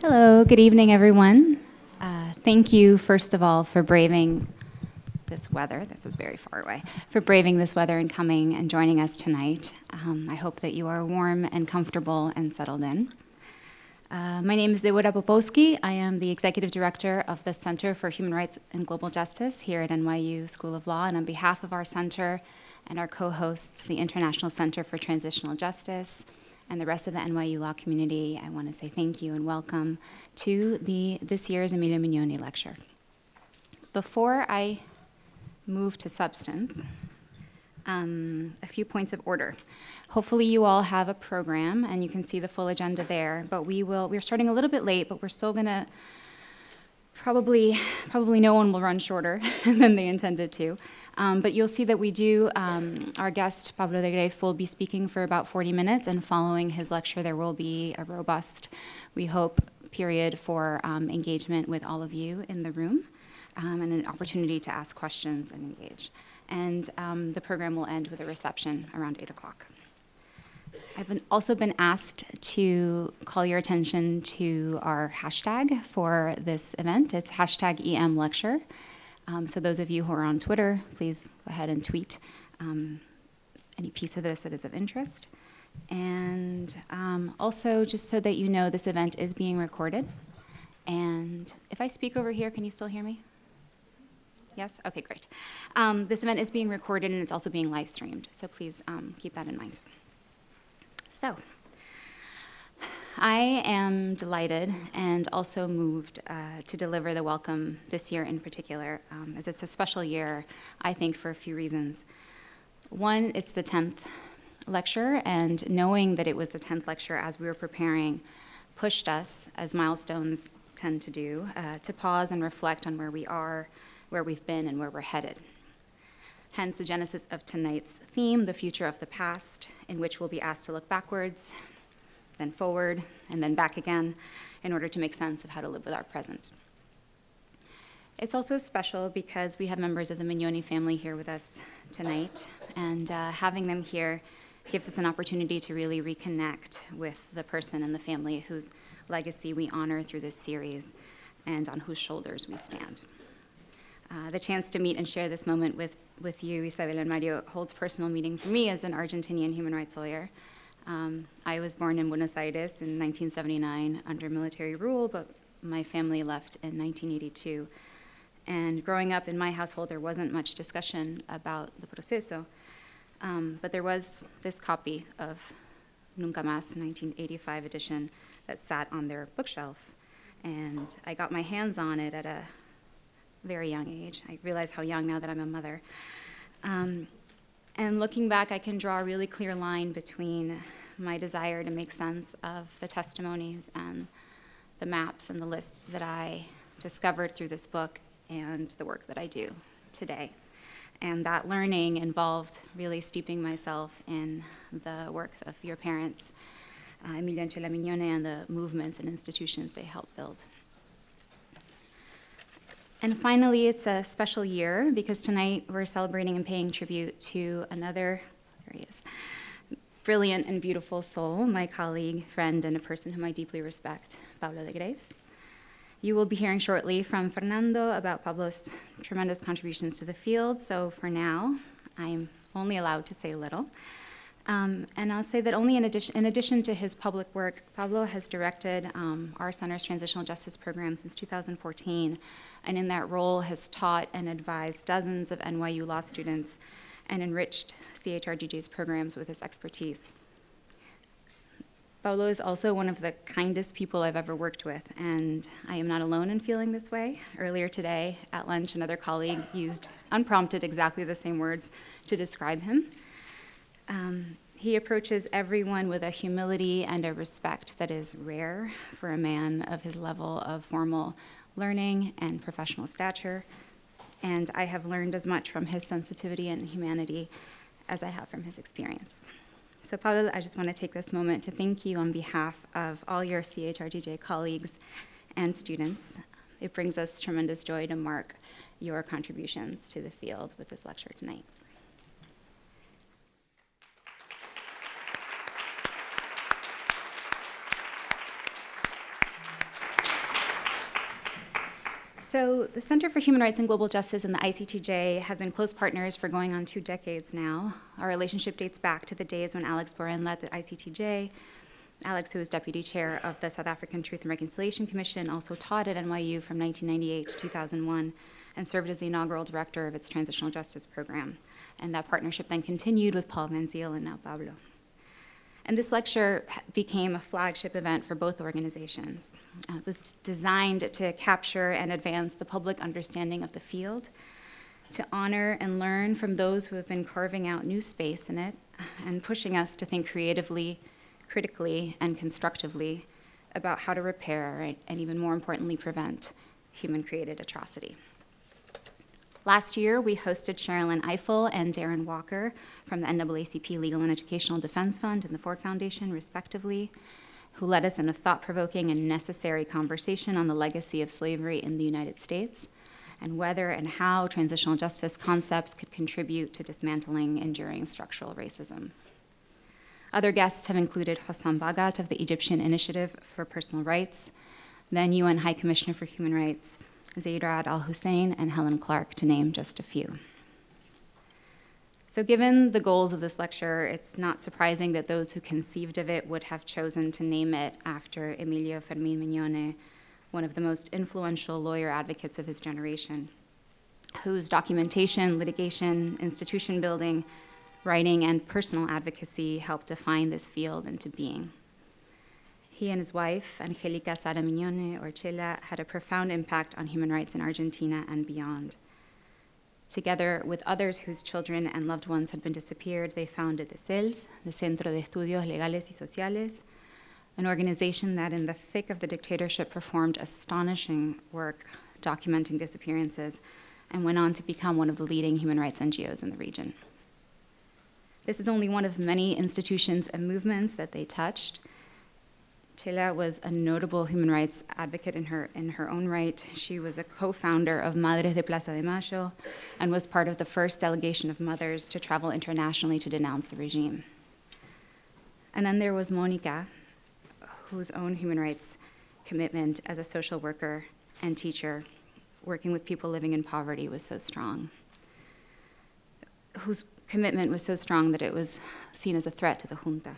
Hello, good evening, everyone. Thank you, first of all, for braving this weather. This is very far away. For braving this weather and coming and joining us tonight. I hope that you are warm and comfortable and settled in. My name is Deborah Popowski. I am the Executive Director of the Center for Human Rights and Global Justice here at NYU School of Law. And on behalf of our center and our co-hosts, the International Center for Transitional Justice, and the rest of the NYU Law community, I want to say thank you and welcome to this year's Emilio Mignone lecture. Before I move to substance, a few points of order. Hopefully you all have a program and you can see the full agenda there, but we're starting a little bit late, but we're still gonna, probably no one will run shorter than they intended to. But you'll see that we do, our guest, Pablo de Greiff, will be speaking for about 40 minutes, and following his lecture, there will be a robust, we hope, period for engagement with all of you in the room, and an opportunity to ask questions and engage. And the program will end with a reception around 8 o'clock. I've also been asked to call your attention to our hashtag for this event. It's #EMLecture. So those of you who are on Twitter, please go ahead and tweet any piece of this that is of interest. And also, just so that you know, this event is being recorded. And if I speak over here, can you still hear me? Yes? Okay, great. This event is being recorded, and it's also being live streamed. So please keep that in mind. So I am delighted and also moved to deliver the welcome this year in particular, as it's a special year, I think, for a few reasons. One, it's the 10th lecture, and knowing that it was the 10th lecture as we were preparing pushed us, as milestones tend to do, to pause and reflect on where we are, where we've been, and where we're headed. Hence the genesis of tonight's theme, the future of the past, in which we'll be asked to look backwards, then forward, and then back again in order to make sense of how to live with our present. It's also special because we have members of the Mignone family here with us tonight, and having them here gives us an opportunity to really reconnect with the person and the family whose legacy we honor through this series and on whose shoulders we stand. The chance to meet and share this moment with you, Isabel and Mario, holds personal meaning for me as an Argentinian human rights lawyer. I was born in Buenos Aires in 1979 under military rule, but my family left in 1982. And growing up in my household, there wasn't much discussion about the proceso, but there was this copy of Nunca Más, 1985 edition, that sat on their bookshelf. And I got my hands on it at a very young age. I realize how young now that I'm a mother. And looking back, I can draw a really clear line between my desire to make sense of the testimonies and the maps and the lists that I discovered through this book and the work that I do today. And that learning involved really steeping myself in the work of your parents, Emilio and Sherilyn Mignone, and the movements and institutions they helped build. And finally, it's a special year because tonight we're celebrating and paying tribute to another, there he is, brilliant and beautiful soul, my colleague, friend, and a person whom I deeply respect, Pablo de Greiff. You will be hearing shortly from Fernando about Pablo's tremendous contributions to the field, so for now, I'm only allowed to say little. And I'll say that only in addition to his public work, Pablo has directed our center's transitional justice program since 2014, and in that role has taught and advised dozens of NYU law students and enriched CHRGJ's programs with his expertise. Pablo is also one of the kindest people I've ever worked with, and I am not alone in feeling this way. Earlier today, at lunch, another colleague used, unprompted, exactly the same words to describe him. He approaches everyone with a humility and a respect that is rare for a man of his level of formal learning and professional stature, and I have learned as much from his sensitivity and humanity as I have from his experience. So Pablo, I just want to take this moment to thank you on behalf of all your CHRGJ colleagues and students. It brings us tremendous joy to mark your contributions to the field with this lecture tonight. So the Center for Human Rights and Global Justice and the ICTJ have been close partners for going on 2 decades now. Our relationship dates back to the days when Alex Boraine led the ICTJ. Alex, who was deputy chair of the South African Truth and Reconciliation Commission, also taught at NYU from 1998 to 2001 and served as the inaugural director of its Transitional Justice Program. And that partnership then continued with Paul Van Zyl and now Pablo. And this lecture became a flagship event for both organizations. It was designed to capture and advance the public understanding of the field, to honor and learn from those who have been carving out new space in it and pushing us to think creatively, critically, and constructively about how to repair, right, and even more importantly, prevent human-created atrocity. Last year, we hosted Sherilyn Eiffel and Darren Walker from the NAACP Legal and Educational Defense Fund and the Ford Foundation, respectively, who led us in a thought-provoking and necessary conversation on the legacy of slavery in the United States and whether and how transitional justice concepts could contribute to dismantling enduring structural racism. Other guests have included Hossam Bagat of the Egyptian Initiative for Personal Rights, then UN High Commissioner for Human Rights, Zaid Rad Al Hussein, and Helen Clark, to name just a few. So given the goals of this lecture, it's not surprising that those who conceived of it would have chosen to name it after Emilio Fermin Mignone, one of the most influential lawyer advocates of his generation, whose documentation, litigation, institution building, writing, and personal advocacy helped define this field into being. He and his wife, Angelica Saramignone, or Chela, had a profound impact on human rights in Argentina and beyond. Together with others whose children and loved ones had been disappeared, they founded the CELS, the Centro de Estudios Legales y Sociales, an organization that in the thick of the dictatorship performed astonishing work documenting disappearances and went on to become one of the leading human rights NGOs in the region. This is only one of many institutions and movements that they touched. Chela was a notable human rights advocate in her own right. She was a co-founder of Madres de Plaza de Mayo and was part of the first delegation of mothers to travel internationally to denounce the regime. And then there was Monica, whose own human rights commitment as a social worker and teacher, working with people living in poverty, was so strong, whose commitment was so strong that it was seen as a threat to the junta.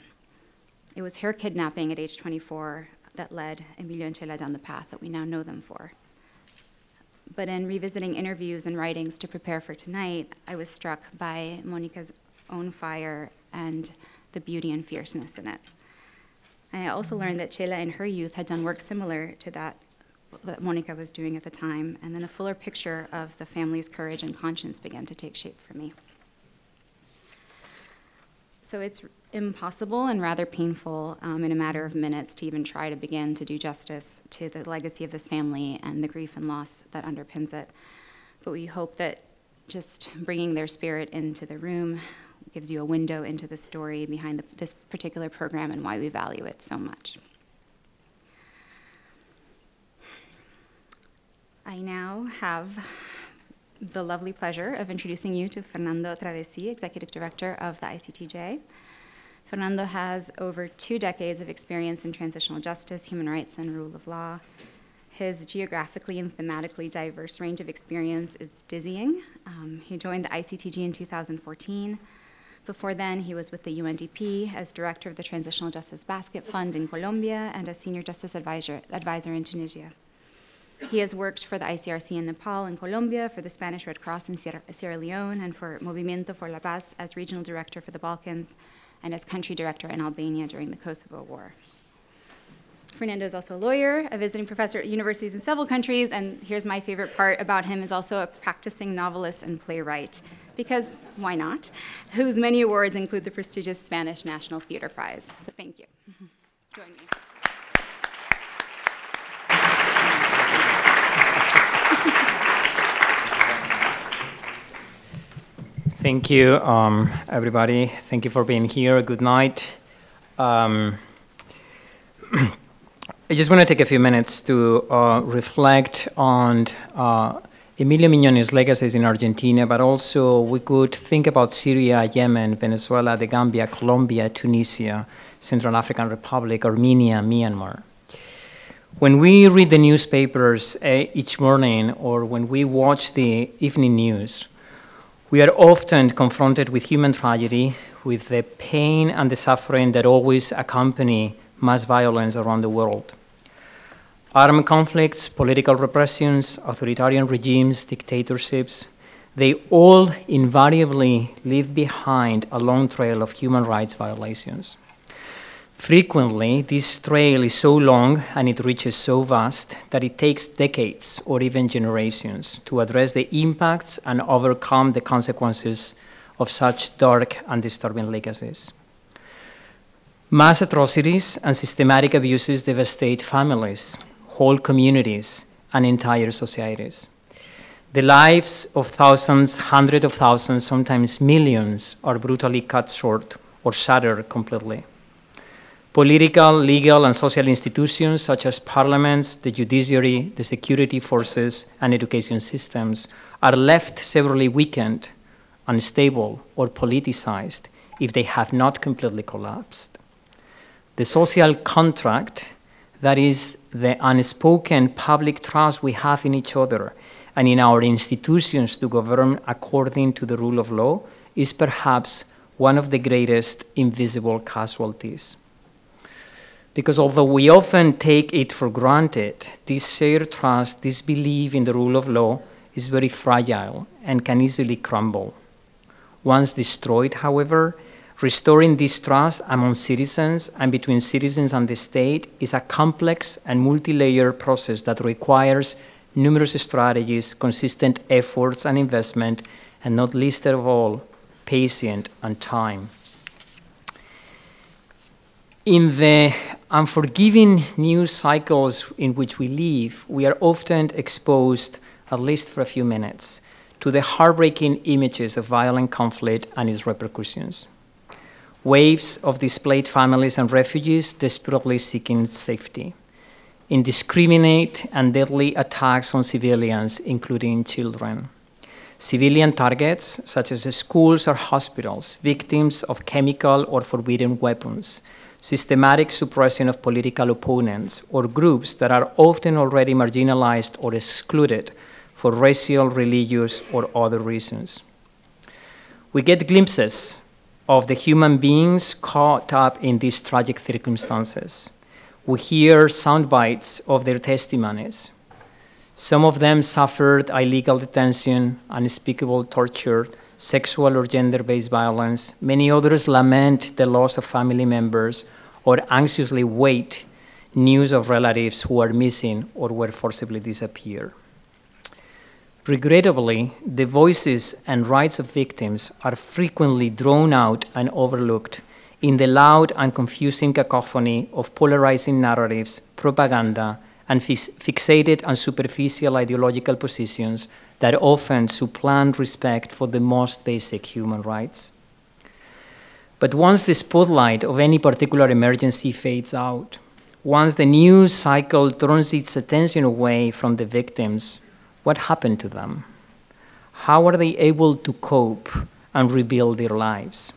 It was her kidnapping at age 24 that led Emilio and Chela down the path that we now know them for. But in revisiting interviews and writings to prepare for tonight, I was struck by Monica's own fire and the beauty and fierceness in it. And I also learned that Chela in her youth had done work similar to that Monica was doing at the time, and then a fuller picture of the family's courage and conscience began to take shape for me. So it's impossible and rather painful in a matter of minutes to even try to begin to do justice to the legacy of this family and the grief and loss that underpins it. But we hope that just bringing their spirit into the room gives you a window into the story behind this particular program and why we value it so much. I now have the lovely pleasure of introducing you to Fernando Travesi, Executive Director of the ICTJ. Fernando has over 2 decades of experience in transitional justice, human rights, and rule of law. His geographically and thematically diverse range of experience is dizzying. He joined the ICTJ in 2014. Before then, he was with the UNDP as Director of the Transitional Justice Basket Fund in Colombia and as Senior Justice Advisor in Tunisia. He has worked for the ICRC in Nepal and Colombia, for the Spanish Red Cross in Sierra Leone, and for Movimiento por la Paz as Regional Director for the Balkans and as Country Director in Albania during the Kosovo War. Fernando is also a lawyer, a visiting professor at universities in several countries, and here's my favorite part about him, is also a practicing novelist and playwright, because why not, whose many awards include the prestigious Spanish National Theater Prize. So thank you. Join me. Thank you, everybody. Thank you for being here. Good night. I just want to take a few minutes to reflect on Emilio Mignone's legacies in Argentina, but also we could think about Syria, Yemen, Venezuela, the Gambia, Colombia, Tunisia, Central African Republic, Armenia, Myanmar. When we read the newspapers each morning or when we watch the evening news, we are often confronted with human tragedy, with the pain and the suffering that always accompany mass violence around the world. Armed conflicts, political repressions, authoritarian regimes, dictatorships, they all invariably leave behind a long trail of human rights violations. Frequently, this trail is so long and it reaches so vast that it takes decades or even generations to address the impacts and overcome the consequences of such dark and disturbing legacies. Mass atrocities and systematic abuses devastate families, whole communities, and entire societies. The lives of thousands, hundreds of thousands, sometimes millions, are brutally cut short or shattered completely. Political, legal, and social institutions such as parliaments, the judiciary, the security forces, and education systems are left severely weakened, unstable, or politicized if they have not completely collapsed. The social contract, that is the unspoken public trust we have in each other and in our institutions to govern according to the rule of law, is perhaps one of the greatest invisible casualties. Because although we often take it for granted, this shared trust, this belief in the rule of law is very fragile and can easily crumble. Once destroyed, however, restoring this trust among citizens and between citizens and the state is a complex and multi-layered process that requires numerous strategies, consistent efforts and investment, and not least of all, patience and time. In the unforgiving news cycles in which we live, we are often exposed, at least for a few minutes, to the heartbreaking images of violent conflict and its repercussions. Waves of displaced families and refugees desperately seeking safety. Indiscriminate and deadly attacks on civilians, including children. Civilian targets, such as schools or hospitals, victims of chemical or forbidden weapons, systematic suppression of political opponents or groups that are often already marginalized or excluded for racial, religious, or other reasons. We get glimpses of the human beings caught up in these tragic circumstances. We hear sound bites of their testimonies. Some of them suffered illegal detention, unspeakable torture, sexual or gender-based violence. Many others lament the loss of family members or anxiously wait news of relatives who are missing or were forcibly disappeared. Regrettably, the voices and rights of victims are frequently drawn out and overlooked in the loud and confusing cacophony of polarizing narratives, propaganda, and fixated and superficial ideological positions that often supplant respect for the most basic human rights. But once the spotlight of any particular emergency fades out, once the news cycle turns its attention away from the victims, what happened to them? How are they able to cope and rebuild their lives?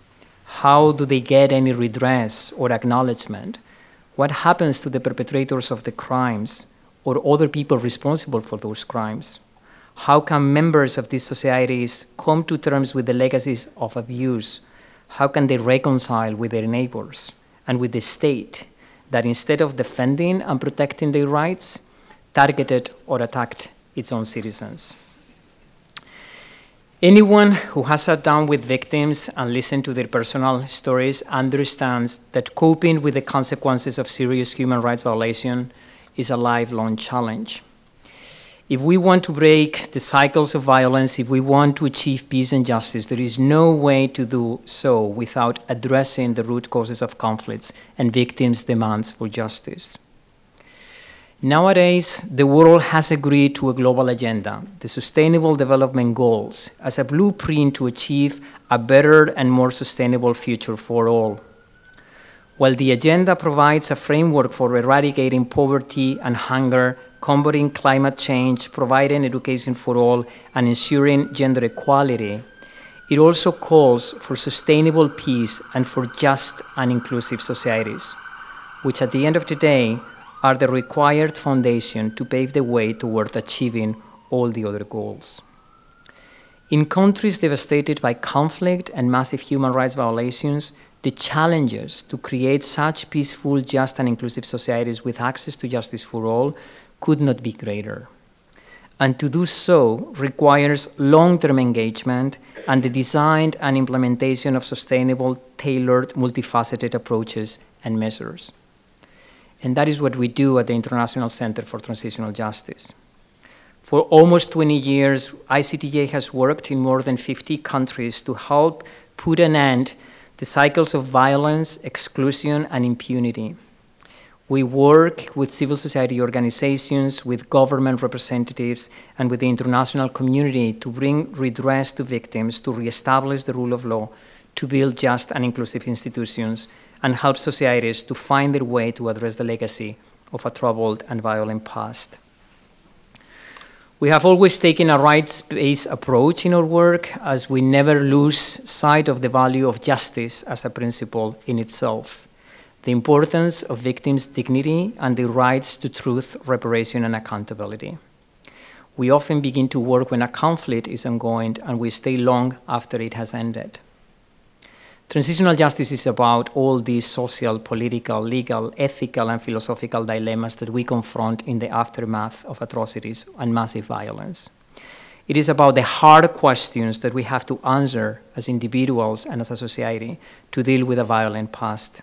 How do they get any redress or acknowledgement? What happens to the perpetrators of the crimes or other people responsible for those crimes? How can members of these societies come to terms with the legacies of abuse? How can they reconcile with their neighbors and with the state that instead of defending and protecting their rights, targeted or attacked its own citizens? Anyone who has sat down with victims and listened to their personal stories understands that coping with the consequences of serious human rights violation is a lifelong challenge. If we want to break the cycles of violence, if we want to achieve peace and justice, there is no way to do so without addressing the root causes of conflicts and victims' demands for justice. Nowadays, the world has agreed to a global agenda, the Sustainable Development Goals, as a blueprint to achieve a better and more sustainable future for all. While the agenda provides a framework for eradicating poverty and hunger, combating climate change, providing education for all, and ensuring gender equality, it also calls for sustainable peace and for just and inclusive societies, which at the end of the day are the required foundation to pave the way toward achieving all the other goals. In countries devastated by conflict and massive human rights violations, the challenges to create such peaceful, just, and inclusive societies with access to justice for all could not be greater. And to do so requires long-term engagement and the design and implementation of sustainable, tailored, multifaceted approaches and measures. And that is what we do at the International Center for Transitional Justice. For almost 20 years, ICTJ has worked in more than 50 countries to help put an end to the cycles of violence, exclusion, and impunity. We work with civil society organizations, with government representatives, and with the international community to bring redress to victims, to reestablish the rule of law, to build just and inclusive institutions, and help societies to find their way to address the legacy of a troubled and violent past. We have always taken a rights-based approach in our work, as we never lose sight of the value of justice as a principle in itself, the importance of victims' dignity and their rights to truth, reparation, and accountability. We often begin to work when a conflict is ongoing, and we stay long after it has ended. Transitional justice is about all these social, political, legal, ethical, and philosophical dilemmas that we confront in the aftermath of atrocities and massive violence. It is about the hard questions that we have to answer as individuals and as a society to deal with a violent past.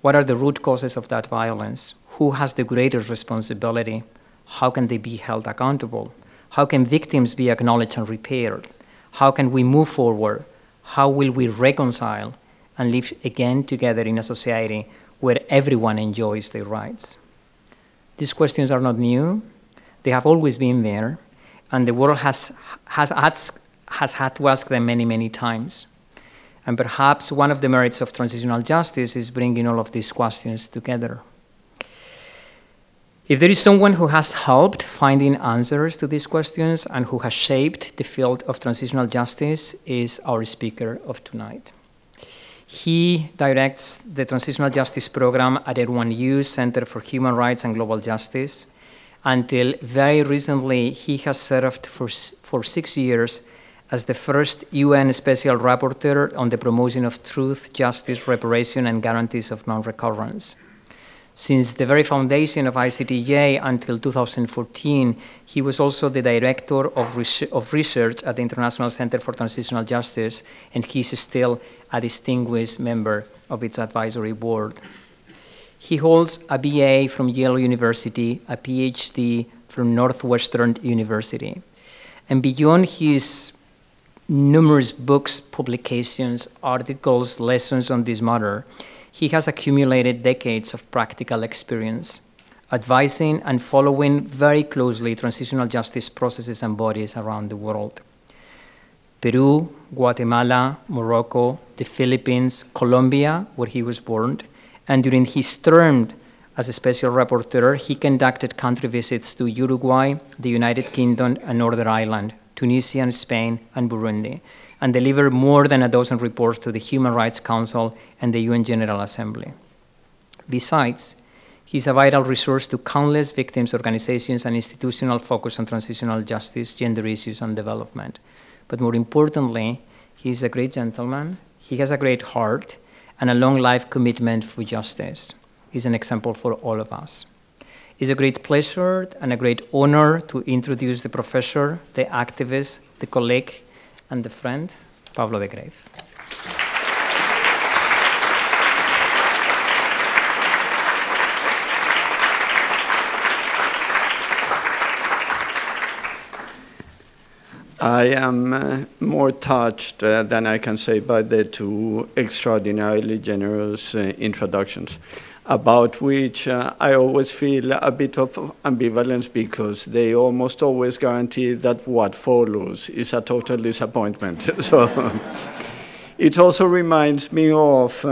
What are the root causes of that violence? Who has the greatest responsibility? How can they be held accountable? How can victims be acknowledged and repaired? How can we move forward? How will we reconcile and live again together in a society where everyone enjoys their rights? These questions are not new. They have always been there, and the world has had to ask them many, many times. And perhaps one of the merits of transitional justice is bringing all of these questions together. If there is someone who has helped finding answers to these questions and who has shaped the field of transitional justice, is our speaker of tonight. He directs the Transitional Justice Program at NYU Center for Human Rights and Global Justice. Until very recently, he has served for 6 years as the first UN Special Rapporteur on the promotion of truth, justice, reparation, and guarantees of non-recurrence. Since the very foundation of ICTJ until 2014, he was also the director of research at the International Center for Transitional Justice, and he's still a distinguished member of its advisory board. He holds a BA from Yale University, a PhD from Northwestern University. And beyond his numerous books, publications, articles, lessons on this matter, he has accumulated decades of practical experience, advising and following very closely transitional justice processes and bodies around the world. Peru, Guatemala, Morocco, the Philippines, Colombia, where he was born, and during his term as a special rapporteur, he conducted country visits to Uruguay, the United Kingdom, and Northern Ireland, Tunisia, and Spain, and Burundi, and delivered more than a dozen reports to the Human Rights Council and the UN General Assembly. Besides, he's a vital resource to countless victims' organizations and institutional focus on transitional justice, gender issues, and development. But more importantly, he's a great gentleman, he has a great heart, and a long life commitment for justice. He's an example for all of us. It's a great pleasure and a great honor to introduce the professor, the activist, the colleague, and the friend, Pablo de Greiff. I am more touched than I can say by the two extraordinarily generous introductions, about which I always feel a bit of ambivalence, because they almost always guarantee that what follows is a total disappointment. So it also reminds me of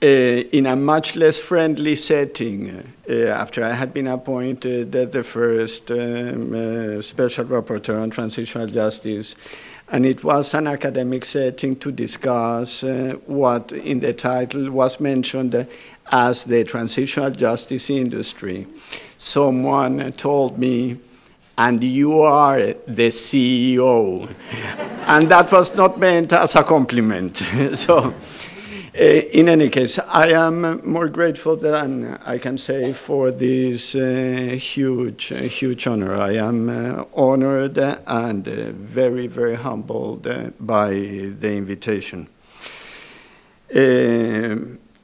in a much less friendly setting after I had been appointed as the first special rapporteur on transitional justice. And it was an academic setting to discuss what in the title was mentioned as the transitional justice industry. Someone told me, "And you are the CEO." And that was not meant as a compliment. So, in any case, I am more grateful than I can say for this huge honor. I am honored and very, very humbled by the invitation.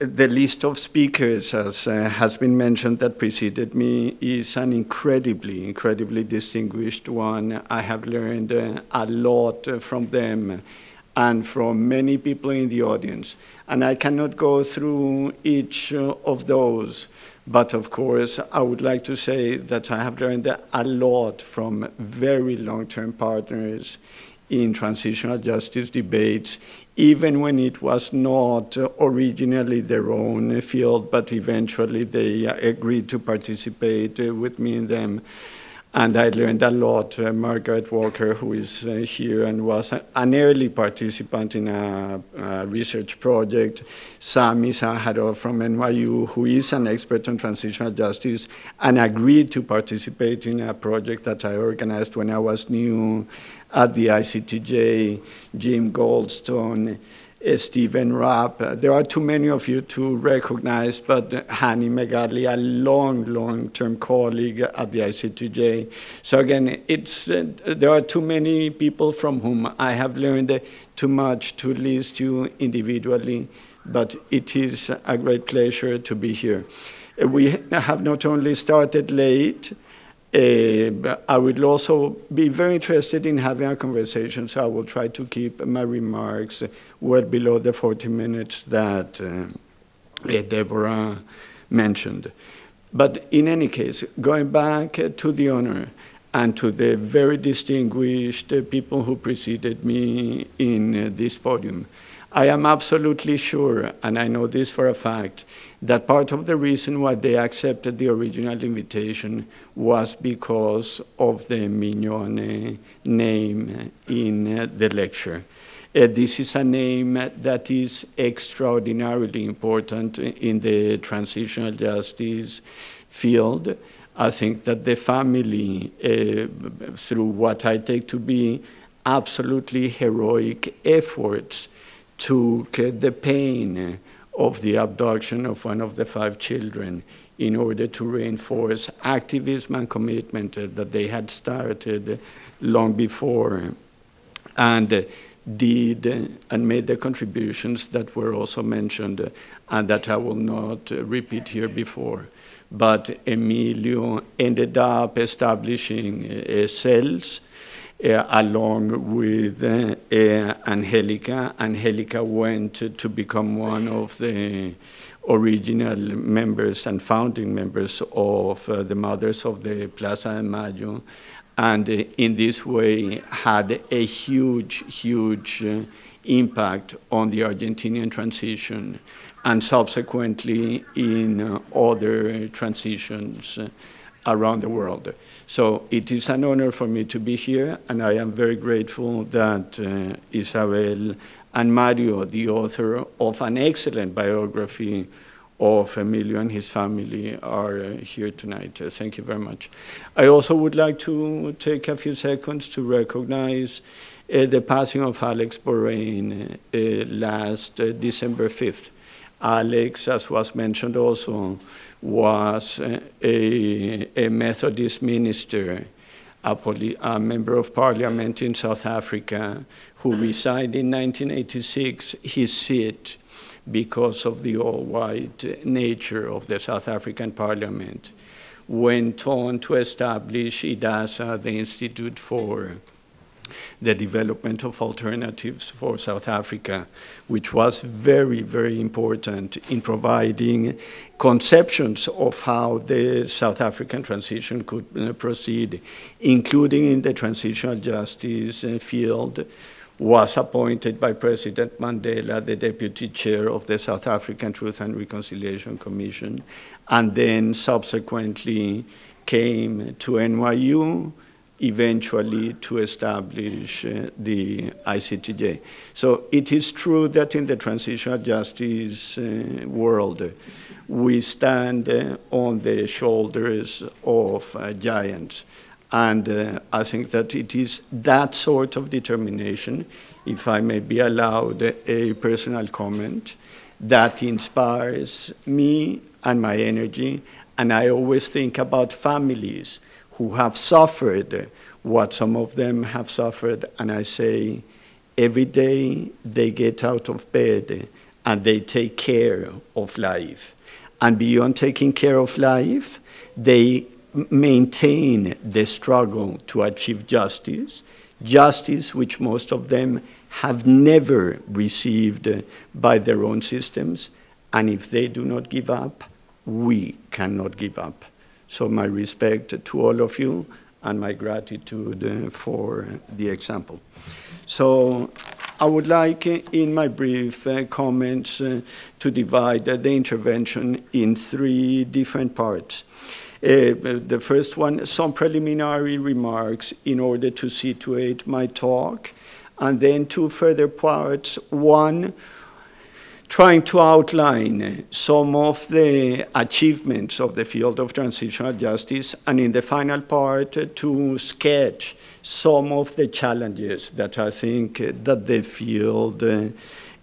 The list of speakers, as has been mentioned, that preceded me is an incredibly, incredibly distinguished one. I have learned a lot from them and from many people in the audience. And I cannot go through each of those, but of course, I would like to say that I have learned a lot from very long-term partners in transitional justice debates, even when it was not originally their own field, but eventually they agreed to participate with me in them. And I learned a lot. Margaret Walker, who is here and was an early participant in a research project. Sami Saharov from NYU, who is an expert on transitional justice and agreed to participate in a project that I organized when I was new at the ICTJ. Jim Goldstone, Stephen Rapp. There are too many of you to recognize, but Hani Megali, a long-term colleague at the ICTJ. So again, it's, there are too many people from whom I have learned too much to list you individually, but it is a great pleasure to be here. We have not only started late, I will also be very interested in having a conversation, so I will try to keep my remarks well below the 40 minutes that Deborah mentioned. But in any case, going back to the honor and to the very distinguished people who preceded me in this podium, I am absolutely sure, and I know this for a fact, that part of the reason why they accepted the original invitation was because of the Mignone name in the lecture. This is a name that is extraordinarily important in the transitional justice field. I think that the family, through what I take to be absolutely heroic efforts, took the pain of the abduction of one of the 5 children in order to reinforce activism and commitment that they had started long before, and did and made the contributions that were also mentioned and that I will not repeat here before. But Emilio ended up establishing cells along with Angelica. Angelica went to become one of the original members and founding members of the Madres of the Plaza de Mayo, and in this way had a huge impact on the Argentinian transition and subsequently in other transitions around the world. So it is an honor for me to be here, and I am very grateful that Isabel and Mario, the author of an excellent biography of Emilio and his family, are here tonight. Thank you very much. I also would like to take a few seconds to recognize the passing of Alex Boraine last December 5th. Alex, as was mentioned also, was a Methodist minister, a member of parliament in South Africa, who resigned in 1986 his seat because of the all-white nature of the South African parliament, went on to establish IDASA, the Institute for the Development of Alternatives for South Africa, which was very, very important in providing conceptions of how the South African transition could proceed, including in the transitional justice field, was appointed by President Mandela, the deputy chair of the South African Truth and Reconciliation Commission, and then subsequently came to NYU, eventually to establish the ICTJ. So it is true that in the transitional justice world, we stand on the shoulders of giants. And I think that it is that sort of determination, if I may be allowed a personal comment, that inspires me and my energy. And I always think about families who have suffered what some of them have suffered. And I say, every day they get out of bed and they take care of life. And beyond taking care of life, they maintain the struggle to achieve justice, justice which most of them have never received by their own systems. And if they do not give up, we cannot give up. So my respect to all of you and my gratitude for the example. So I would like, in my brief comments, to divide the intervention in three different parts. The first one, some preliminary remarks in order to situate my talk, and then two further parts. One, trying to outline some of the achievements of the field of transitional justice, and in the final part, to sketch some of the challenges that I think that the field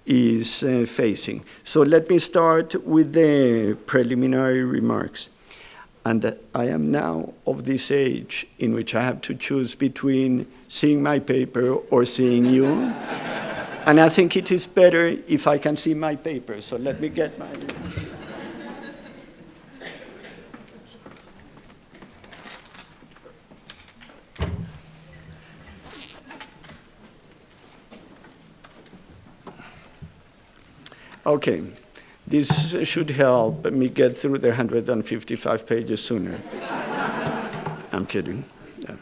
is facing. So let me start with the preliminary remarks. And I am now of this age in which I have to choose between seeing my paper or seeing you. And I think it is better if I can see my paper. So let me get my... OK. This should help me get through the 155 pages sooner. I'm kidding. Yeah.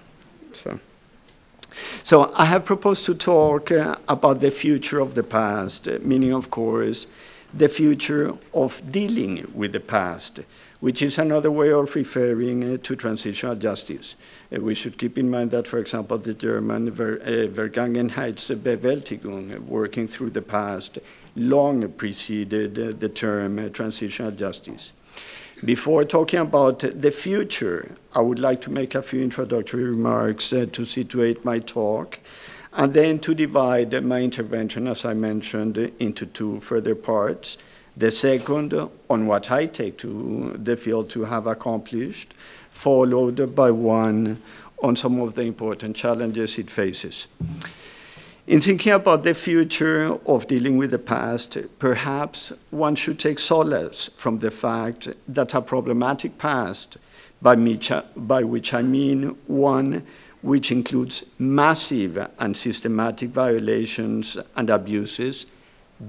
So I have proposed to talk about the future of the past, meaning, of course, the future of dealing with the past, which is another way of referring to transitional justice. We should keep in mind that, for example, the German Vergangenheitsbewältigung, working through the past, long preceded the term transitional justice. Before talking about the future, I would like to make a few introductory remarks to situate my talk, and then to divide my intervention, as I mentioned, into two further parts. The second, on what I take to the field to have accomplished, followed by one on some of the important challenges it faces. In thinking about the future of dealing with the past, perhaps one should take solace from the fact that a problematic past, by which I mean one which includes massive and systematic violations and abuses,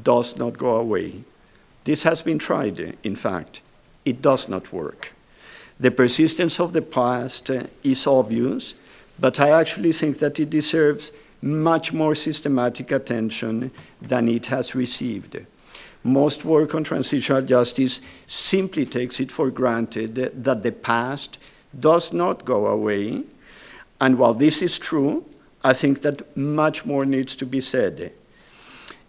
does not go away. This has been tried, in fact. It does not work. The persistence of the past is obvious, but I actually think that it deserves much more systematic attention than it has received. Most work on transitional justice simply takes it for granted that the past does not go away. And while this is true, I think that much more needs to be said.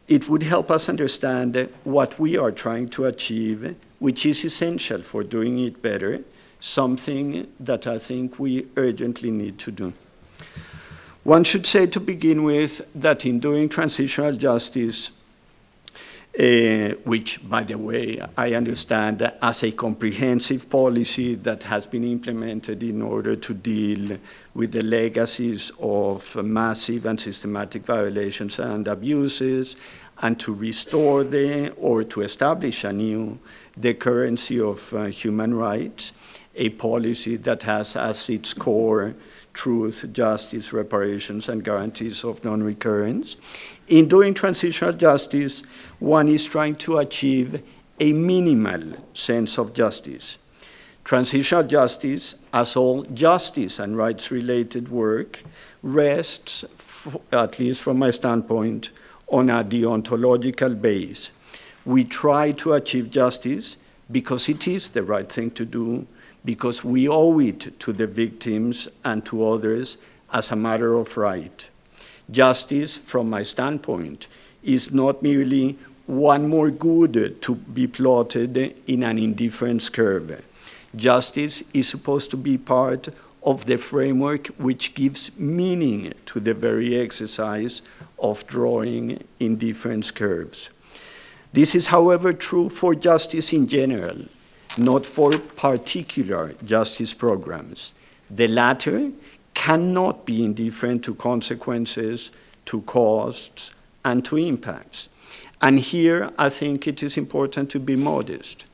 It would help us understand what we are trying to achieve, which is essential for doing it better, something that I think we urgently need to do. One should say, to begin with, that in doing transitional justice, which, by the way, I understand as a comprehensive policy that has been implemented in order to deal with the legacies of massive and systematic violations and abuses, and to restore to establish anew the currency of human rights, a policy that has as its core truth, justice, reparations, and guarantees of non-recurrence. In doing transitional justice, one is trying to achieve a minimal sense of justice. Transitional justice, as all justice and rights-related work, rests, at least from my standpoint, on a deontological base. We try to achieve justice because it is the right thing to do, because we owe it to the victims and to others as a matter of right. Justice, from my standpoint, is not merely one more good to be plotted in an indifference curve. Justice is supposed to be part of the framework which gives meaning to the very exercise of drawing indifference curves. This is, however, true for justice in general, not for particular justice programs. The latter cannot be indifferent to consequences, to costs, and to impacts. And here, I think it is important to be modest.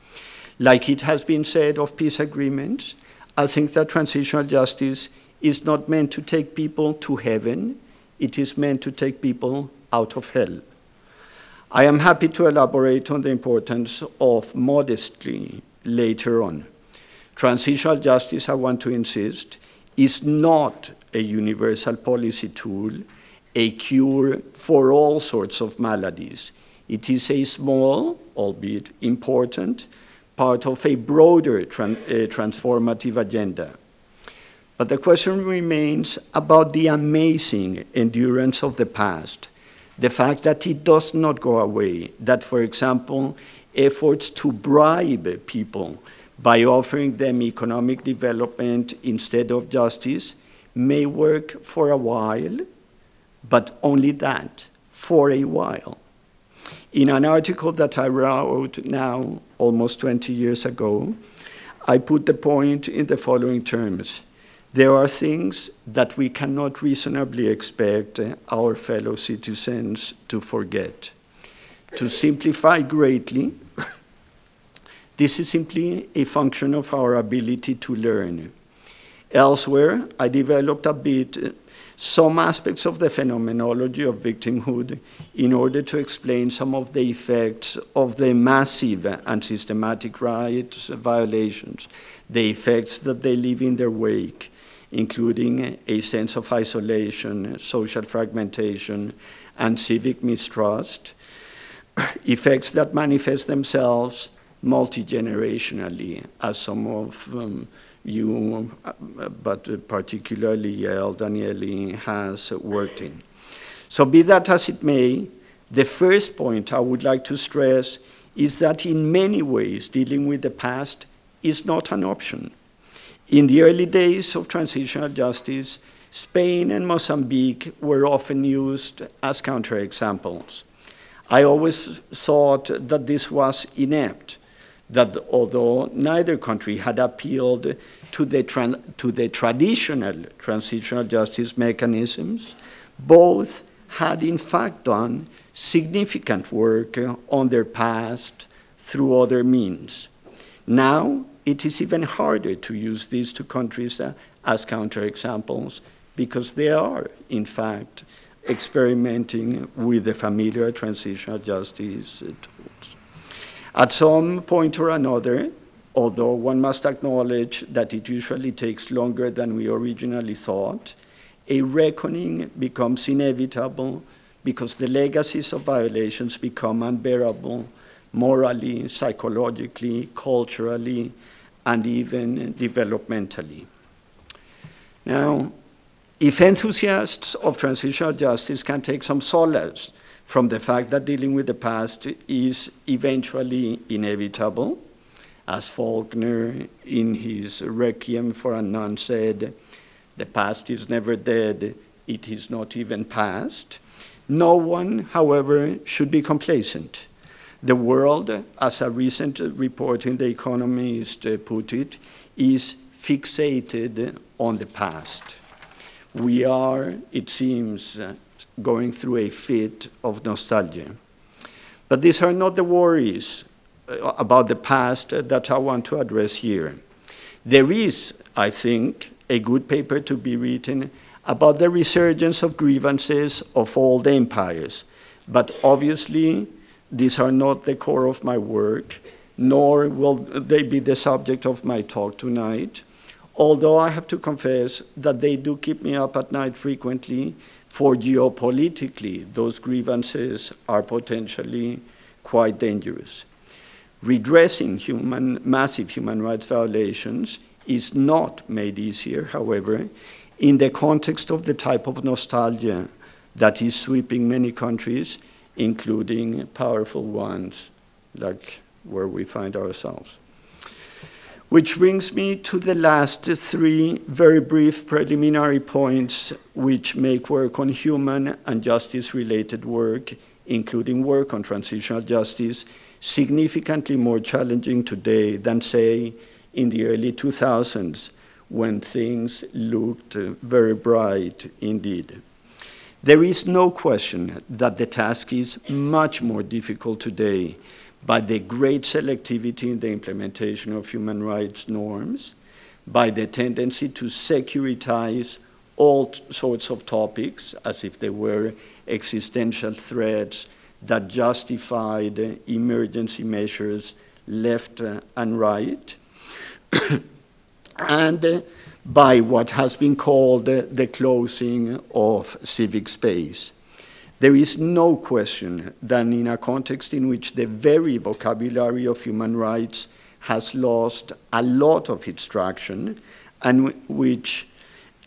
Like it has been said of peace agreements, I think that transitional justice is not meant to take people to heaven. It is meant to take people out of hell. I am happy to elaborate on the importance of modesty later on. Transitional justice, I want to insist, is not a universal policy tool, a cure for all sorts of maladies. It is a small, albeit important, part of a broader transformative agenda. But the question remains about the amazing endurance of the past, the fact that it does not go away, that, for example, efforts to bribe people by offering them economic development instead of justice may work for a while, but only that, for a while. In an article that I wrote now, almost 20 years ago, I put the point in the following terms. There are things that we cannot reasonably expect our fellow citizens to forget. To simplify greatly, this is simply a function of our ability to learn. Elsewhere, I developed a bit some aspects of the phenomenology of victimhood in order to explain some of the effects of the massive and systematic rights violations, the effects that they leave in their wake, including a sense of isolation, social fragmentation, and civic mistrust, effects that manifest themselves multi-generationally, as some of you, but particularly Yael Danieli, has worked in. So be that as it may, the first point I would like to stress is that in many ways dealing with the past is not an option. In the early days of transitional justice, Spain and Mozambique were often used as counterexamples. I always thought that this was inept, that although neither country had appealed to the traditional transitional justice mechanisms, both had in fact done significant work on their past through other means. Now, it is even harder to use these two countries as counterexamples because they are, in fact, experimenting with the familiar transitional justice tools. At some point or another, although one must acknowledge that it usually takes longer than we originally thought, a reckoning becomes inevitable because the legacies of violations become unbearable morally, psychologically, culturally, and even developmentally. Now, if enthusiasts of transitional justice can take some solace from the fact that dealing with the past is eventually inevitable, as Faulkner in his Requiem for a Nun said, the past is never dead, it is not even past. No one, however, should be complacent. The world, as a recent report in The Economist put it, is fixated on the past. We are, it seems, going through a fit of nostalgia. But these are not the worries about the past that I want to address here. There is, I think, a good paper to be written about the resurgence of grievances of old empires. But obviously, these are not the core of my work, nor will they be the subject of my talk tonight, although I have to confess that they do keep me up at night frequently, for geopolitically, those grievances are potentially quite dangerous. Redressing massive human rights violations is not made easier, however, in the context of the type of nostalgia that is sweeping many countries, including powerful ones, like where we find ourselves. Which brings me to the last three very brief preliminary points which make work on human and justice-related work, including work on transitional justice, significantly more challenging today than, say, in the early 2000s, when things looked very bright indeed. There is no question that the task is much more difficult today by the great selectivity in the implementation of human rights norms, by the tendency to securitize all sorts of topics as if they were existential threats that justified emergency measures left and right, and by what has been called the closing of civic space. There is no question that in a context in which the very vocabulary of human rights has lost a lot of its traction, and which,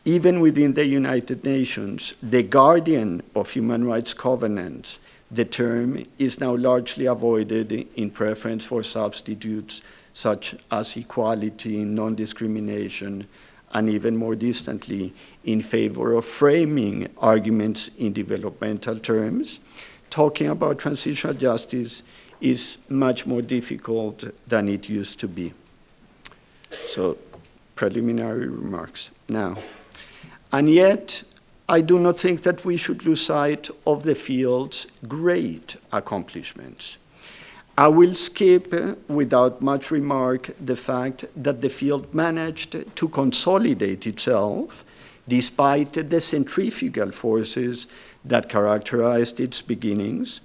even within the United Nations, the guardian of human rights covenants, the term is now largely avoided in preference for substitutes such as equality, non-discrimination, and even more distantly, in favor of framing arguments in developmental terms. Talking about transitional justice is much more difficult than it used to be. So, preliminary remarks now. And yet, I do not think that we should lose sight of the field's great accomplishments. I will skip, without much remark, the fact that the field managed to consolidate itself despite the centrifugal forces that characterized its beginnings,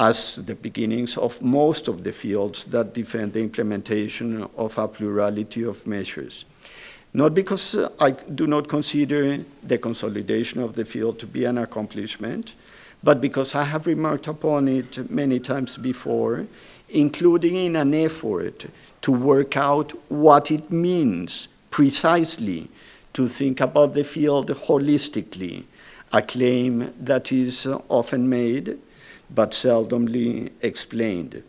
as the beginnings of most of the fields that defend the implementation of a plurality of measures. Not because I do not consider the consolidation of the field to be an accomplishment, but because I have remarked upon it many times before, including in an effort to work out what it means precisely to think about the field holistically, a claim that is often made but seldomly explained.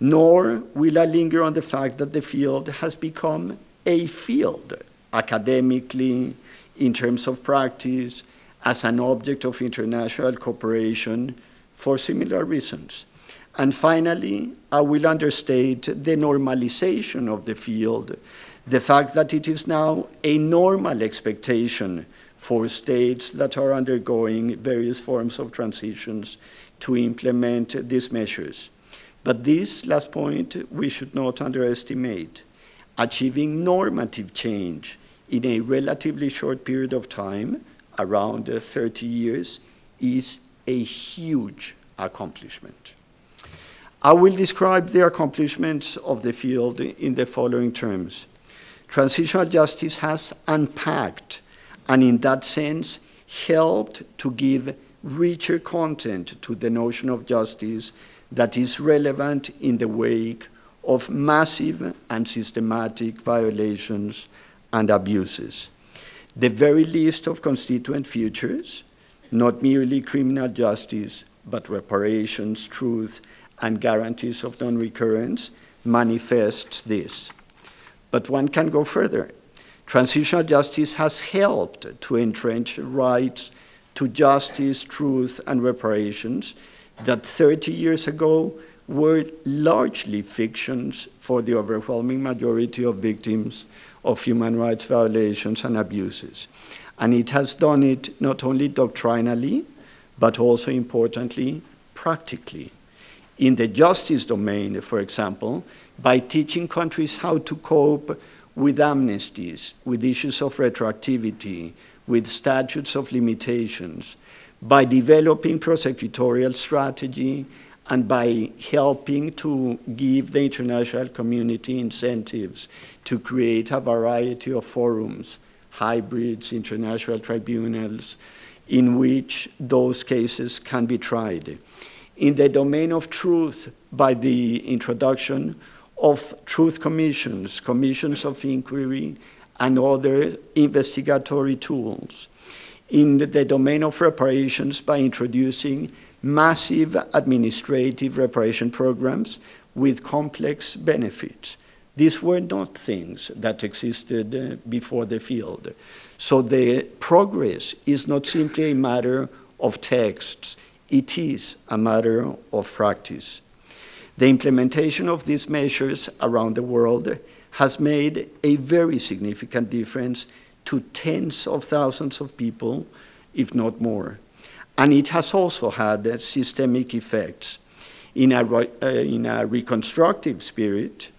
Nor will I linger on the fact that the field has become a field academically, in terms of practice, as an object of international cooperation for similar reasons. And finally, I will understate the normalization of the field, the fact that it is now a normal expectation for states that are undergoing various forms of transitions to implement these measures. But this last point we should not underestimate. Achieving normative change in a relatively short period of time, around 30 years, is a huge accomplishment. I will describe the accomplishments of the field in the following terms. Transitional justice has unpacked, and in that sense, helped to give richer content to the notion of justice that is relevant in the wake of massive and systematic violations and abuses. The very least of constituent futures, not merely criminal justice, but reparations, truth, and guarantees of non-recurrence, manifests this. But one can go further. Transitional justice has helped to entrench rights to justice, truth, and reparations that 30 years ago were largely fictions for the overwhelming majority of victims of human rights violations and abuses. And it has done it not only doctrinally, but also, importantly, practically. In the justice domain, for example, by teaching countries how to cope with amnesties, with issues of retroactivity, with statutes of limitations, by developing prosecutorial strategy and by helping to give the international community incentives to create a variety of forums, hybrids, international tribunals, in which those cases can be tried. In the domain of truth, by the introduction of truth commissions, commissions of inquiry, and other investigatory tools. In the domain of reparations, by introducing massive administrative reparation programs with complex benefits. These were not things that existed before the field. So the progress is not simply a matter of texts, it is a matter of practice. The implementation of these measures around the world has made a very significant difference to tens of thousands of people, if not more. And it has also had systemic effects. In a reconstructive spirit,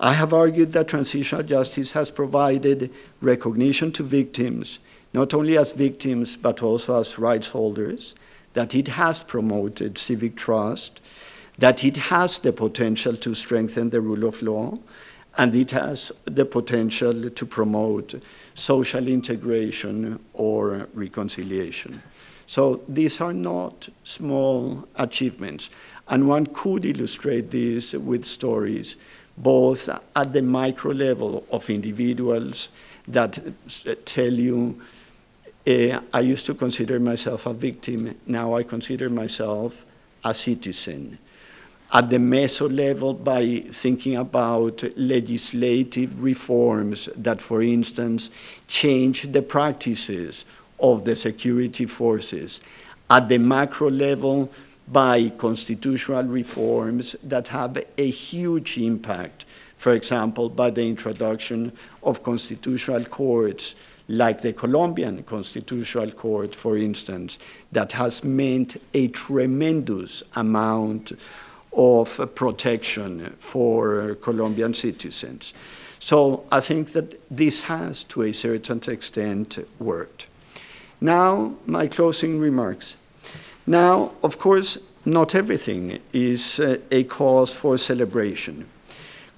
I have argued that transitional justice has provided recognition to victims, not only as victims, but also as rights holders, that it has promoted civic trust, that it has the potential to strengthen the rule of law, and it has the potential to promote social integration or reconciliation. So these are not small achievements. And one could illustrate this with stories, both at the micro level of individuals that tell you, I used to consider myself a victim, now I consider myself a citizen. At the meso level, by thinking about legislative reforms that, for instance, change the practices of the security forces. At the macro level, by constitutional reforms that have a huge impact, for example, by the introduction of constitutional courts, like the Colombian Constitutional Court, for instance, that has meant a tremendous amount of protection for Colombian citizens. So I think that this has, to a certain extent, worked. Now, my closing remarks. Now, of course, not everything is a cause for celebration.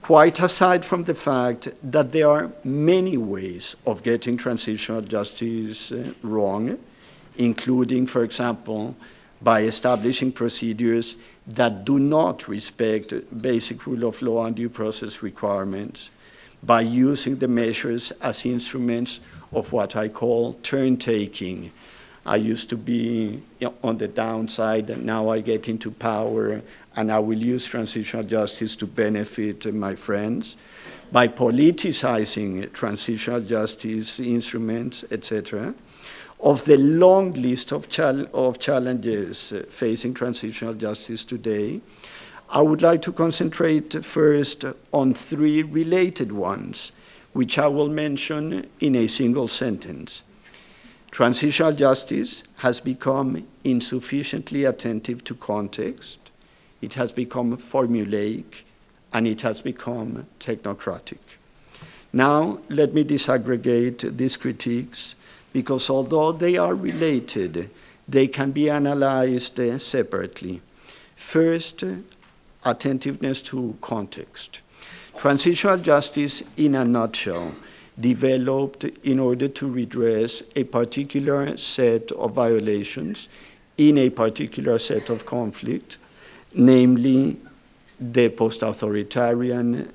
Quite aside from the fact that there are many ways of getting transitional justice wrong, including, for example, by establishing procedures that do not respect basic rule of law and due process requirements, by using the measures as instruments of what I call turn-taking. I used to be on the downside, and now I get into power, and I will use transitional justice to benefit my friends, by politicizing transitional justice instruments, etc. Of the long list of challenges facing transitional justice today, I would like to concentrate first on three related ones, which I will mention in a single sentence. Transitional justice has become insufficiently attentive to context, it has become formulaic, and it has become technocratic. Now, let me disaggregate these critiques, because although they are related, they can be analyzed separately. First, attentiveness to context. Transitional justice, in a nutshell, developed in order to redress a particular set of violations in a particular set of conflict, namely the post-authoritarian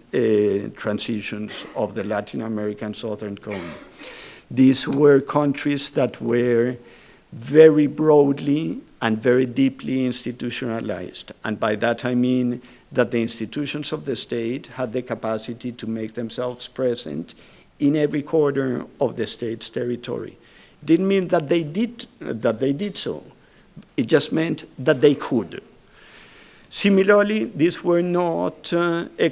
transitions of the Latin American Southern Cone. These were countries that were very broadly and very deeply institutionalized. And by that I mean that the institutions of the state had the capacity to make themselves present in every corner of the state's territory. Didn't mean that they did so. It just meant that they could. Similarly, these were not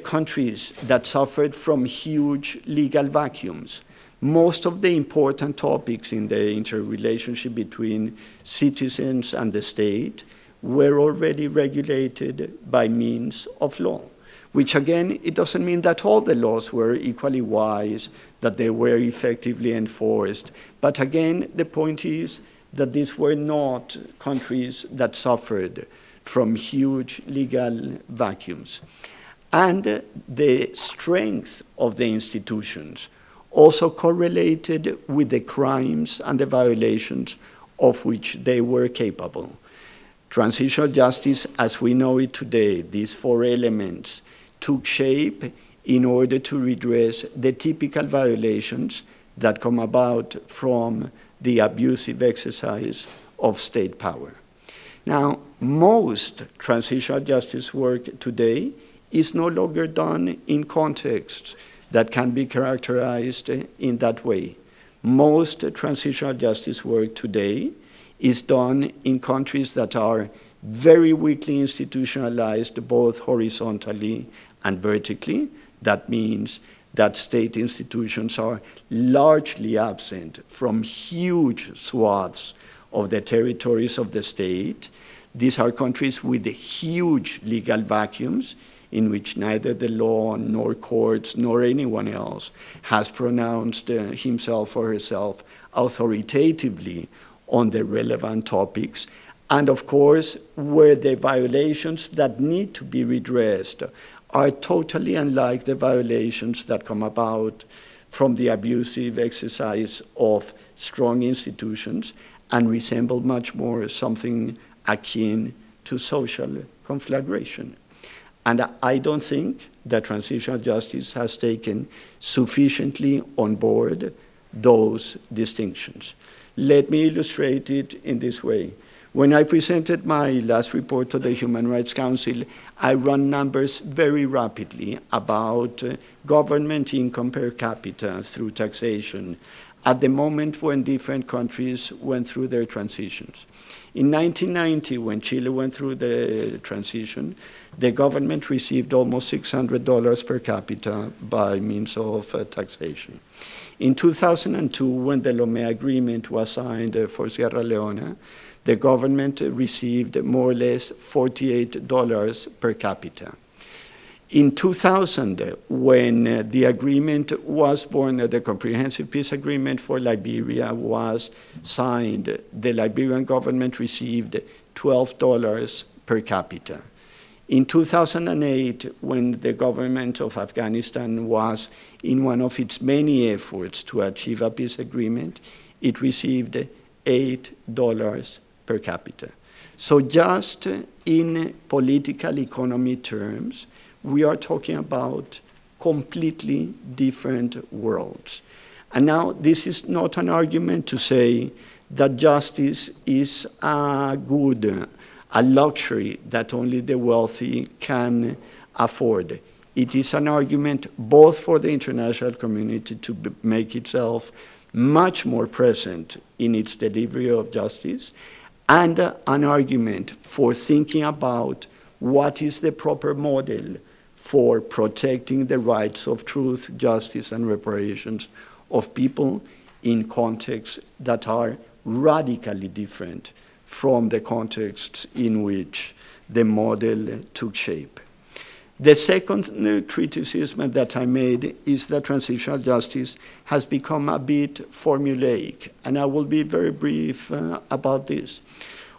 countries that suffered from huge legal vacuums. Most of the important topics in the interrelationship between citizens and the state were already regulated by means of law, which again, it doesn't mean that all the laws were equally wise, that they were effectively enforced. But again, the point is that these were not countries that suffered from huge legal vacuums. And the strength of the institutions also correlated with the crimes and the violations of which they were capable. Transitional justice, as we know it today, these four elements took shape in order to redress the typical violations that come about from the abusive exercise of state power. Now, most transitional justice work today is no longer done in contexts that can be characterized in that way. Most transitional justice work today is done in countries that are very weakly institutionalized, both horizontally and vertically. That means that state institutions are largely absent from huge swaths of the territories of the state. These are countries with huge legal vacuums in which neither the law, nor courts, nor anyone else has pronounced himself or herself authoritatively on the relevant topics, and of course where the violations that need to be redressed are totally unlike the violations that come about from the abusive exercise of strong institutions and resemble much more something akin to social conflagration. And I don't think that transitional justice has taken sufficiently on board those distinctions. Let me illustrate it in this way. When I presented my last report to the Human Rights Council, I ran numbers very rapidly about government income per capita through taxation at the moment when different countries went through their transitions. In 1990, when Chile went through the transition, the government received almost $600 per capita by means of taxation. In 2002, when the Lomé Agreement was signed for Sierra Leone, the government received more or less $48 per capita. In 2000, when the agreement was born, the Comprehensive Peace Agreement for Liberia was signed, the Liberian government received $12 per capita. In 2008, when the government of Afghanistan was in one of its many efforts to achieve a peace agreement, it received $8 per capita. So just in political economy terms, we are talking about completely different worlds. And now this is not an argument to say that justice is a good, a luxury that only the wealthy can afford. It is an argument both for the international community to make itself much more present in its delivery of justice, and an argument for thinking about what is the proper model for protecting the rights of truth, justice, and reparations of people in contexts that are radically different from the contexts in which the model took shape. The second criticism that I made is that transitional justice has become a bit formulaic, and I will be very brief about this.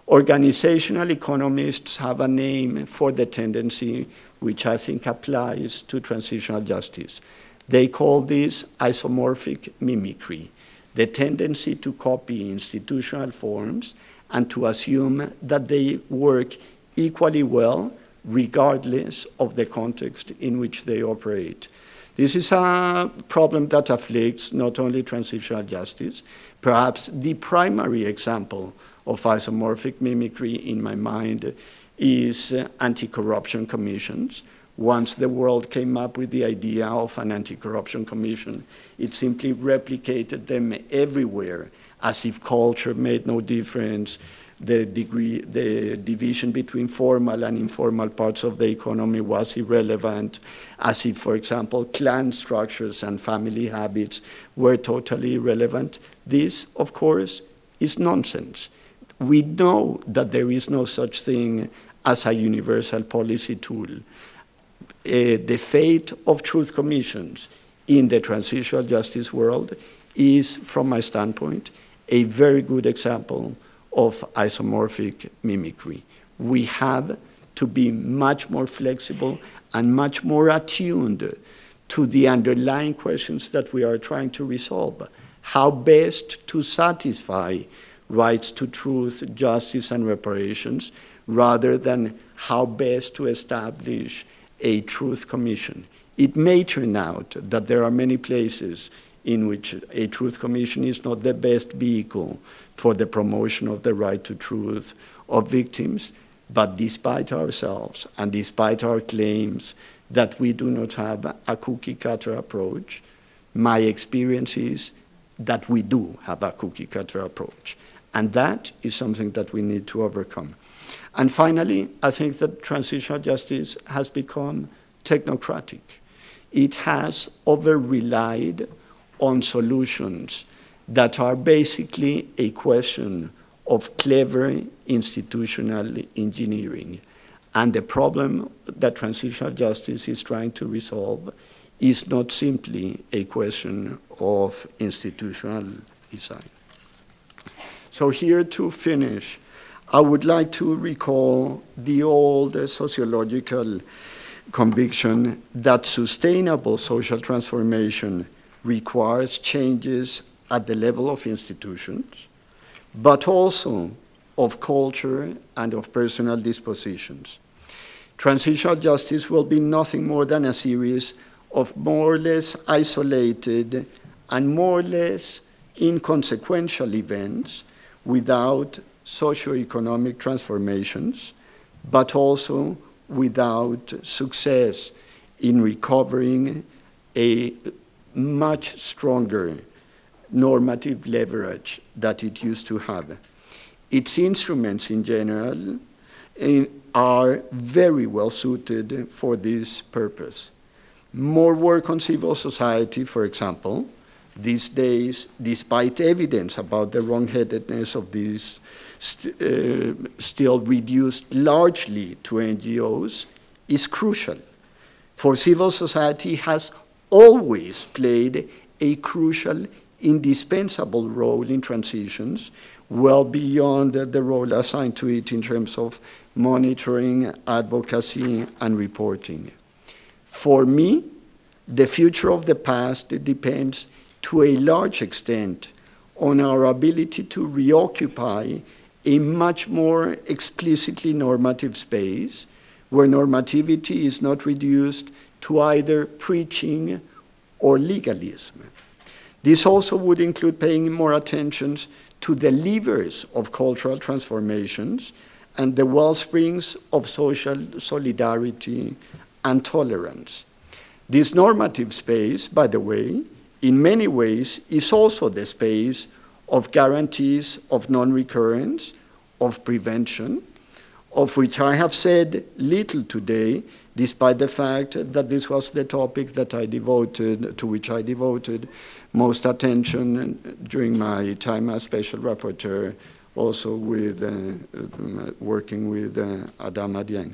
Organizational economists have a name for the tendency which I think applies to transitional justice. They call this isomorphic mimicry, the tendency to copy institutional forms and to assume that they work equally well regardless of the context in which they operate. This is a problem that afflicts not only transitional justice. Perhaps the primary example of isomorphic mimicry in my mind is anti-corruption commissions. Once the world came up with the idea of an anti-corruption commission, it simply replicated them everywhere, as if culture made no difference. The division between formal and informal parts of the economy was irrelevant, as if, for example, clan structures and family habits were totally irrelevant. This, of course, is nonsense. We know that there is no such thing as a universal policy tool. The fate of truth commissions in the transitional justice world is, from my standpoint, a very good example of isomorphic mimicry. we have to be much more flexible and much more attuned to the underlying questions that we are trying to resolve. How best to satisfy rights to truth, justice, and reparations, rather than how best to establish a truth commission. It may turn out that there are many places in which a truth commission is not the best vehicle for the promotion of the right to truth of victims, but despite ourselves and despite our claims that we do not have a cookie-cutter approach, my experience is that we do have a cookie-cutter approach. And that is something that we need to overcome. And finally, I think that transitional justice has become technocratic. It has over-relied on solutions that are basically a question of clever institutional engineering. And the problem that transitional justice is trying to resolve is not simply a question of institutional design. So here to finish, I would like to recall the old sociological conviction that sustainable social transformation requires changes at the level of institutions, but also of culture and of personal dispositions. Transitional justice will be nothing more than a series of more or less isolated and more or less inconsequential events without socioeconomic transformations, but also without success in recovering a much stronger normative leverage that it used to have. Its instruments in general are very well suited for this purpose. More work on civil society, for example, these days, despite evidence about the wrongheadedness of this, still reduced largely to NGOs, is crucial. For civil society has always played a crucial, indispensable role in transitions, well beyond the role assigned to it in terms of monitoring, advocacy, and reporting. For me, the future of the past depends to a large extent on our ability to reoccupy a much more explicitly normative space where normativity is not reduced to either preaching or legalism. This also would include paying more attention to the levers of cultural transformations and the wellsprings of social solidarity and tolerance. This normative space, by the way, in many ways is also the space of guarantees of non-recurrence, of prevention, of which I have said little today, despite the fact that this was the topic that I devoted most attention during my time as special rapporteur, also with working with Adama Dieng.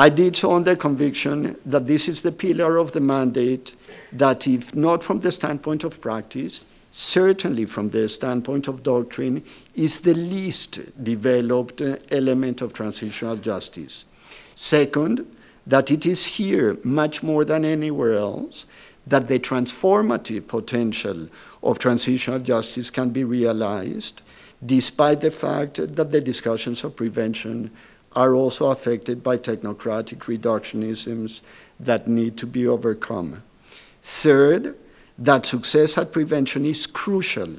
I did so on the conviction that this is the pillar of the mandate that, if not from the standpoint of practice, certainly from the standpoint of doctrine, is the least developed element of transitional justice. Second, that it is here, much more than anywhere else, that the transformative potential of transitional justice can be realized, despite the fact that the discussions of prevention are also affected by technocratic reductionisms that need to be overcome. Third, that success at prevention is crucial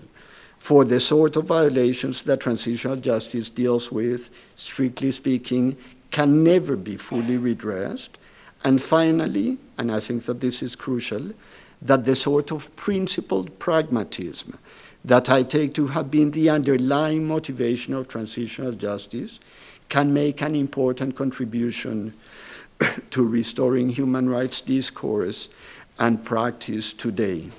for the sort of violations that transitional justice deals with, strictly speaking, can never be fully redressed. And finally, and I think that this is crucial, that the sort of principled pragmatism that I take to have been the underlying motivation of transitional justice can make an important contribution to restoring human rights discourse and practice today.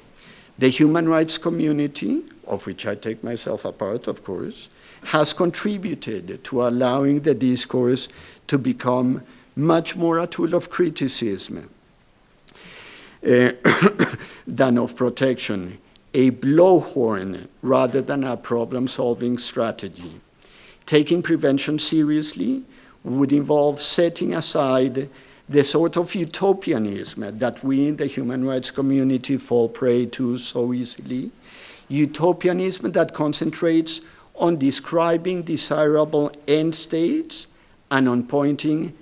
The human rights community, of which I take myself a part, of course, has contributed to allowing the discourse to become much more a tool of criticism than of protection, a blowhorn rather than a problem-solving strategy. Taking prevention seriously would involve setting aside the sort of utopianism that we in the human rights community fall prey to so easily, utopianism that concentrates on describing desirable end states and on pointing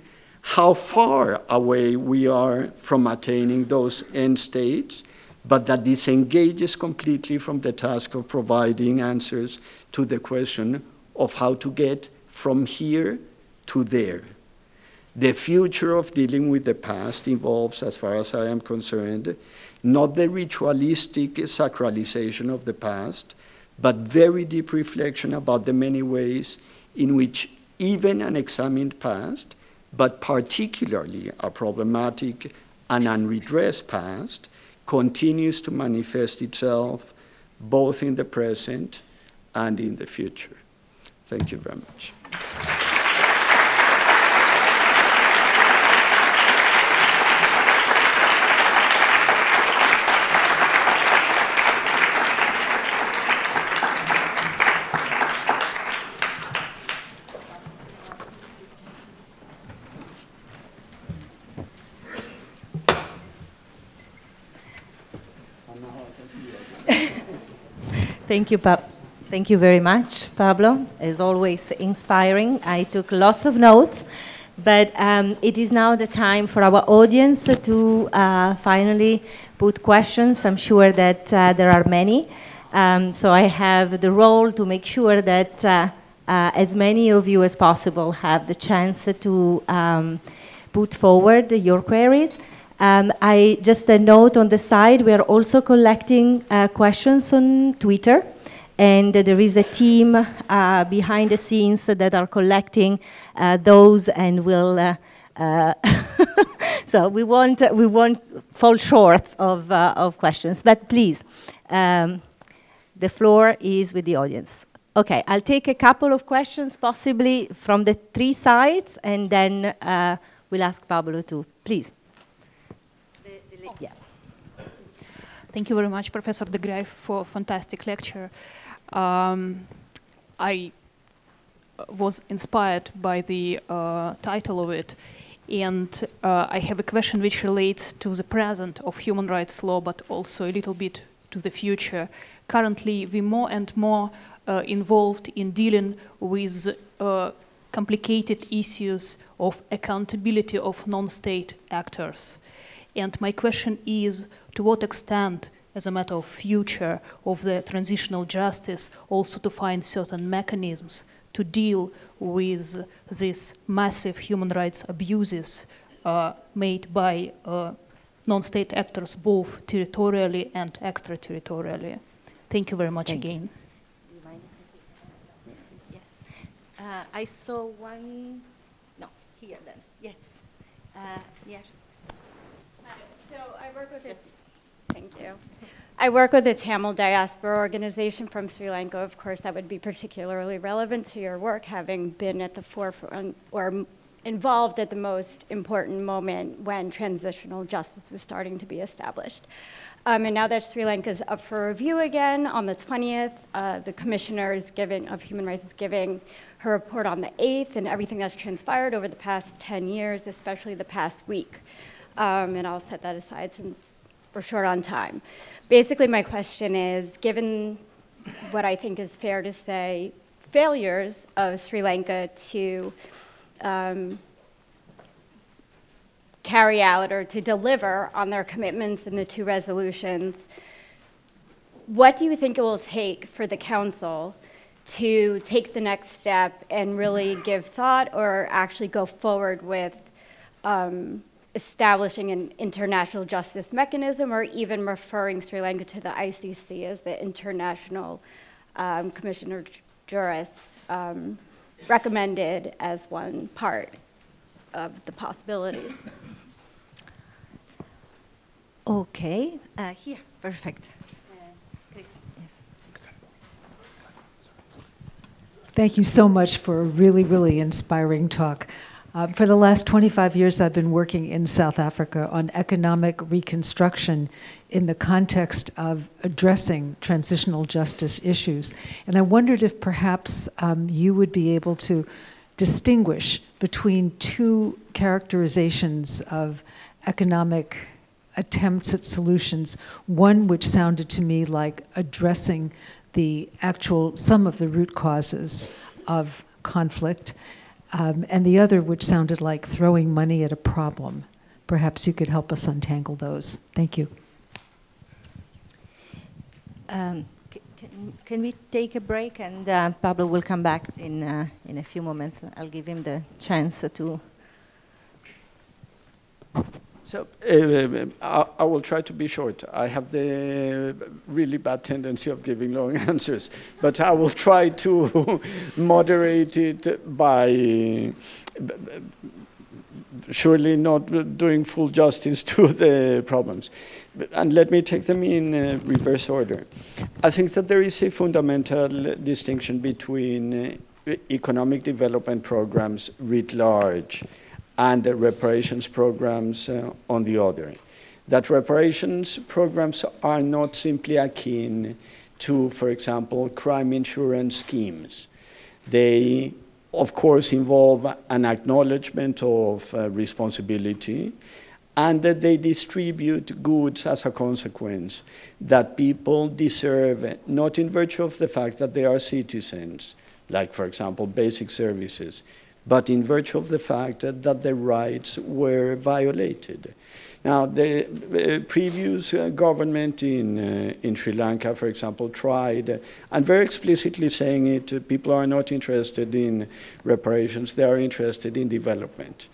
how far away we are from attaining those end states, but that disengages completely from the task of providing answers to the question of how to get from here to there. The future of dealing with the past involves, as far as I am concerned, not the ritualistic sacralization of the past, but very deep reflection about the many ways in which even an examined past, but particularly a problematic and unredressed past, continues to manifest itself both in the present and in the future. Thank you very much. Thank you very much, Pablo. As always, inspiring. I took lots of notes, but it is now the time for our audience to finally put questions. I'm sure that there are many. So I have the role to make sure that as many of you as possible have the chance to put forward your queries. Just a note on the side, we are also collecting questions on Twitter, and there is a team behind the scenes that are collecting those, and will so we won't fall short of questions. But please, the floor is with the audience. Okay, I'll take a couple of questions possibly from the three sides, and then we'll ask Pablo too, please. Yeah. Thank you very much, Professor de Greiff, for a fantastic lecture. I was inspired by the title of it, and I have a question which relates to the present of human rights law, but also a little bit to the future. Currently, we're more and more involved in dealing with complicated issues of accountability of non-state actors. And my question is, to what extent, as a matter of future, of the transitional justice, also to find certain mechanisms to deal with these massive human rights abuses made by non-state actors, both territorially and extraterritorially? Thank you very much again. Do you mind if I take that? Yes. I saw one, no, here then, yes. Yeah. I work with this, thank you. I work with the Tamil diaspora organization from Sri Lanka. Of course, that would be particularly relevant to your work, having been at the forefront or involved at the most important moment when transitional justice was starting to be established. And now that Sri Lanka is up for review again on the 20th, the Commissioner of Human Rights is giving her report on the 8th, and everything that's transpired over the past 10 years, especially the past week. And I'll set that aside since we're short on time. Basically, my question is, given what I think is fair to say, failures of Sri Lanka to carry out or to deliver on their commitments in the two resolutions, what do you think it will take for the Council to take the next step and really give thought or actually go forward with establishing an international justice mechanism, or even referring Sri Lanka to the ICC as the international commissioner juris recommended as one part of the possibilities? Okay, here, perfect. Chris, yes. Thank you so much for a really, really inspiring talk. For the last 25 years, I've been working in South Africa on economic reconstruction in the context of addressing transitional justice issues. And I wondered if perhaps you would be able to distinguish between two characterizations of economic attempts at solutions, one which sounded to me like addressing the actual, some of the root causes of conflict, and the other which sounded like throwing money at a problem. Perhaps you could help us untangle those. Thank you. Can we take a break, and Pablo will come back in a few moments. I'll give him the chance to. So I will try to be short. I have the really bad tendency of giving long answers, but I will try to moderate it by surely not doing full justice to the problems. And let me take them in reverse order. I think that there is a fundamental distinction between economic development programs writ large and reparations programs on the other. That reparations programs are not simply akin to, for example, crime insurance schemes. They, of course, involve an acknowledgement of responsibility, and that they distribute goods as a consequence that people deserve, not in virtue of the fact that they are citizens, like, for example, basic services, but in virtue of the fact that their rights were violated. Now, the previous government in Sri Lanka, for example, tried, and very explicitly saying it, people are not interested in reparations, they are interested in development.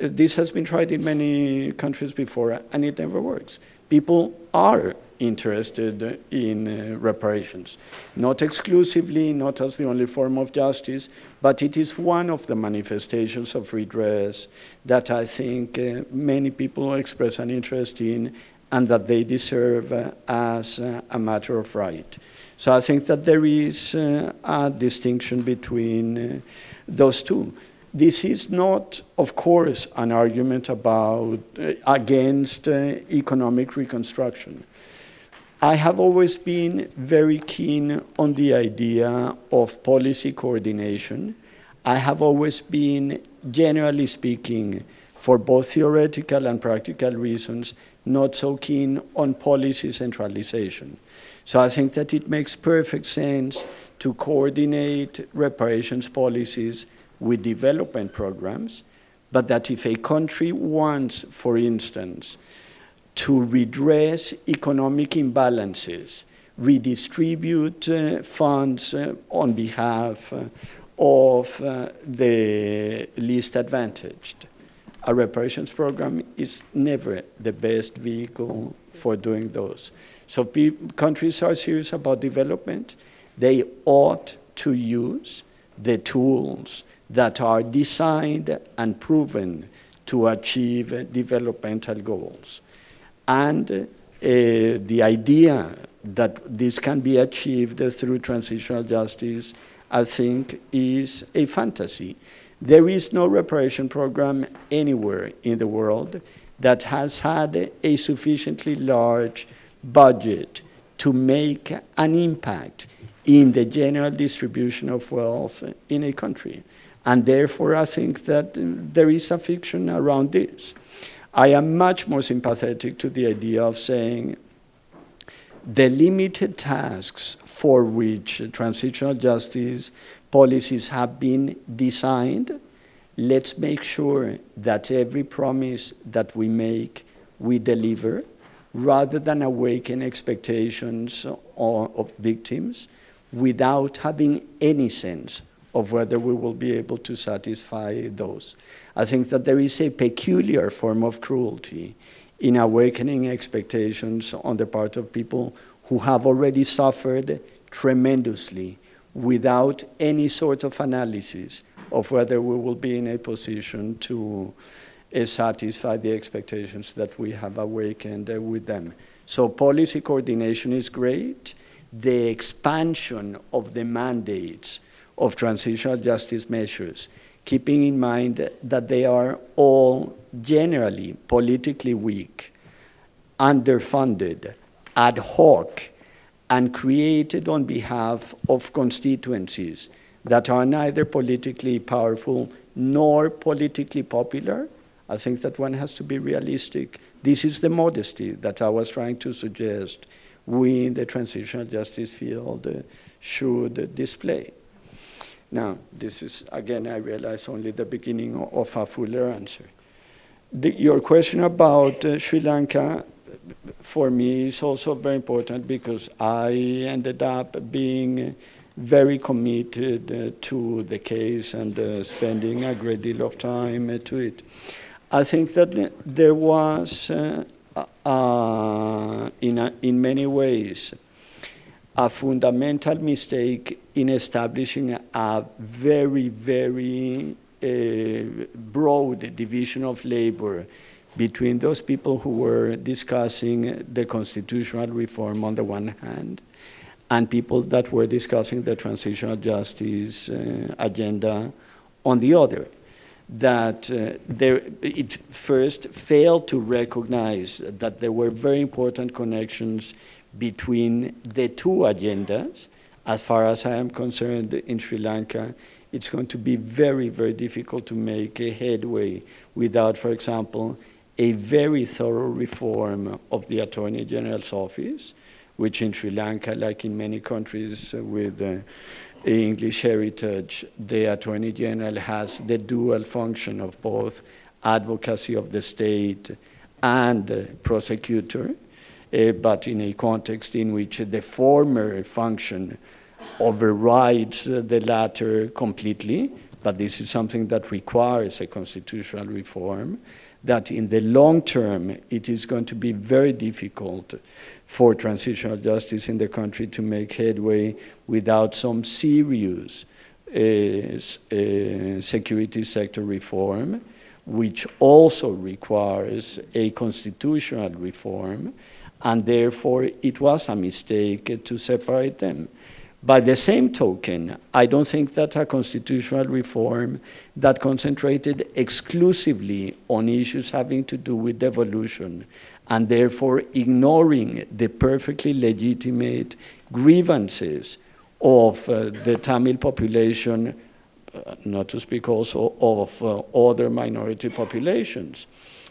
This has been tried in many countries before, and it never works. People are interested in reparations, not exclusively, not as the only form of justice, but it is one of the manifestations of redress that I think many people express an interest in and that they deserve as a matter of right. So I think that there is a distinction between those two. This is not, of course, an argument about against economic reconstruction. I have always been very keen on the idea of policy coordination. I have always been, generally speaking, for both theoretical and practical reasons, not so keen on policy centralization. So I think that it makes perfect sense to coordinate reparations policies with development programs, but that if a country wants, for instance, to redress economic imbalances, redistribute funds on behalf of the least advantaged, a reparations program is never the best vehicle for doing those. So countries are serious about development. They ought to use the tools that are designed and proven to achieve developmental goals. And the idea that this can be achieved through transitional justice, I think, is a fantasy. There is no reparation program anywhere in the world that has had a sufficiently large budget to make an impact in the general distribution of wealth in a country. And therefore, I think that there is a fiction around this. I am much more sympathetic to the idea of saying the limited tasks for which transitional justice policies have been designed, let's make sure that every promise that we make, we deliver, rather than awaken expectations of victims without having any sense of whether we will be able to satisfy those. I think that there is a peculiar form of cruelty in awakening expectations on the part of people who have already suffered tremendously without any sort of analysis of whether we will be in a position to satisfy the expectations that we have awakened with them. So policy coordination is great. The expansion of the mandates of transitional justice measures keeping in mind that they are all generally politically weak, underfunded, ad hoc, and created on behalf of constituencies that are neither politically powerful nor politically popular. I think that one has to be realistic. This is the modesty that I was trying to suggest we in the transitional justice field should display. Now, this is, again, I realize only the beginning of a fuller answer. Your question about Sri Lanka, for me, is also very important because I ended up being very committed to the case and spending a great deal of time to it. I think that there was, in many ways, a fundamental mistake in establishing a very, very broad division of labor between those people who were discussing the constitutional reform on the one hand and people that were discussing the transitional justice agenda on the other. That it first failed to recognize that there were very important connections between the two agendas. As far as I am concerned, in Sri Lanka, it's going to be very, very difficult to make a headway without, for example, a very thorough reform of the Attorney General's office, which in Sri Lanka, like in many countries with English heritage, the Attorney General has the dual function of both advocacy of the state and prosecutor, but in a context in which the former function overrides the latter completely. But this is something that requires a constitutional reform, that in the long term, it is going to be very difficult for transitional justice in the country to make headway without some serious security sector reform, which also requires a constitutional reform, and therefore it was a mistake to separate them. By the same token, I don't think that a constitutional reform that concentrated exclusively on issues having to do with devolution and therefore ignoring the perfectly legitimate grievances of the Tamil population, not to speak also of other minority populations,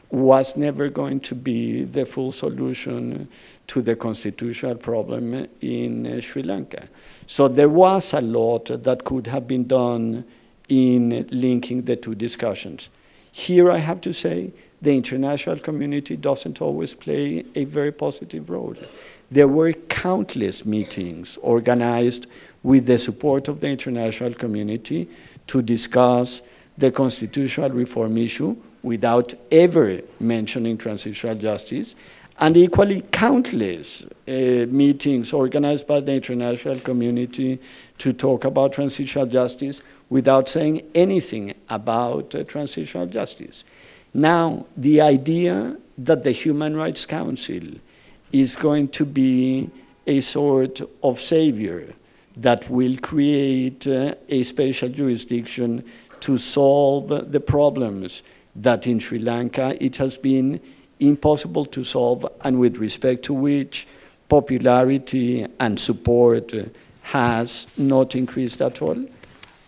was never going to be the full solution to the constitutional problem in Sri Lanka. So there was a lot that could have been done in linking the two discussions. Here I have to say, the international community doesn't always play a very positive role. There were countless meetings organized with the support of the international community to discuss the constitutional reform issue without ever mentioning transitional justice, and equally countless meetings organized by the international community to talk about transitional justice without saying anything about transitional justice. Now, the idea that the Human Rights Council is going to be a sort of savior that will create a special jurisdiction to solve the problems that in Sri Lanka it has been impossible to solve, and with respect to which popularity and support has not increased at all,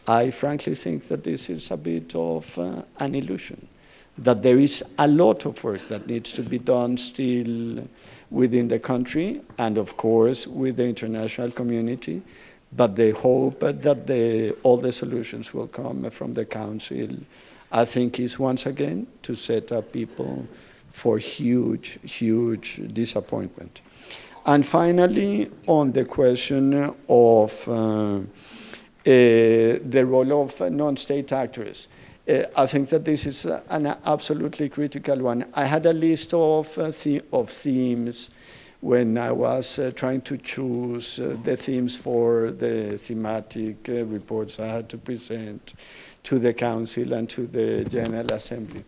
I frankly think that this is a bit of an illusion, that there is a lot of work that needs to be done still within the country and, of course, with the international community, but the hope that all the solutions will come from the Council, I think, is once again to set up people for huge, huge disappointment. And finally, on the question of the role of non-state actors, I think that this is an absolutely critical one. I had a list of themes when I was trying to choose the themes for the thematic reports I had to present to the Council and to the General Assembly.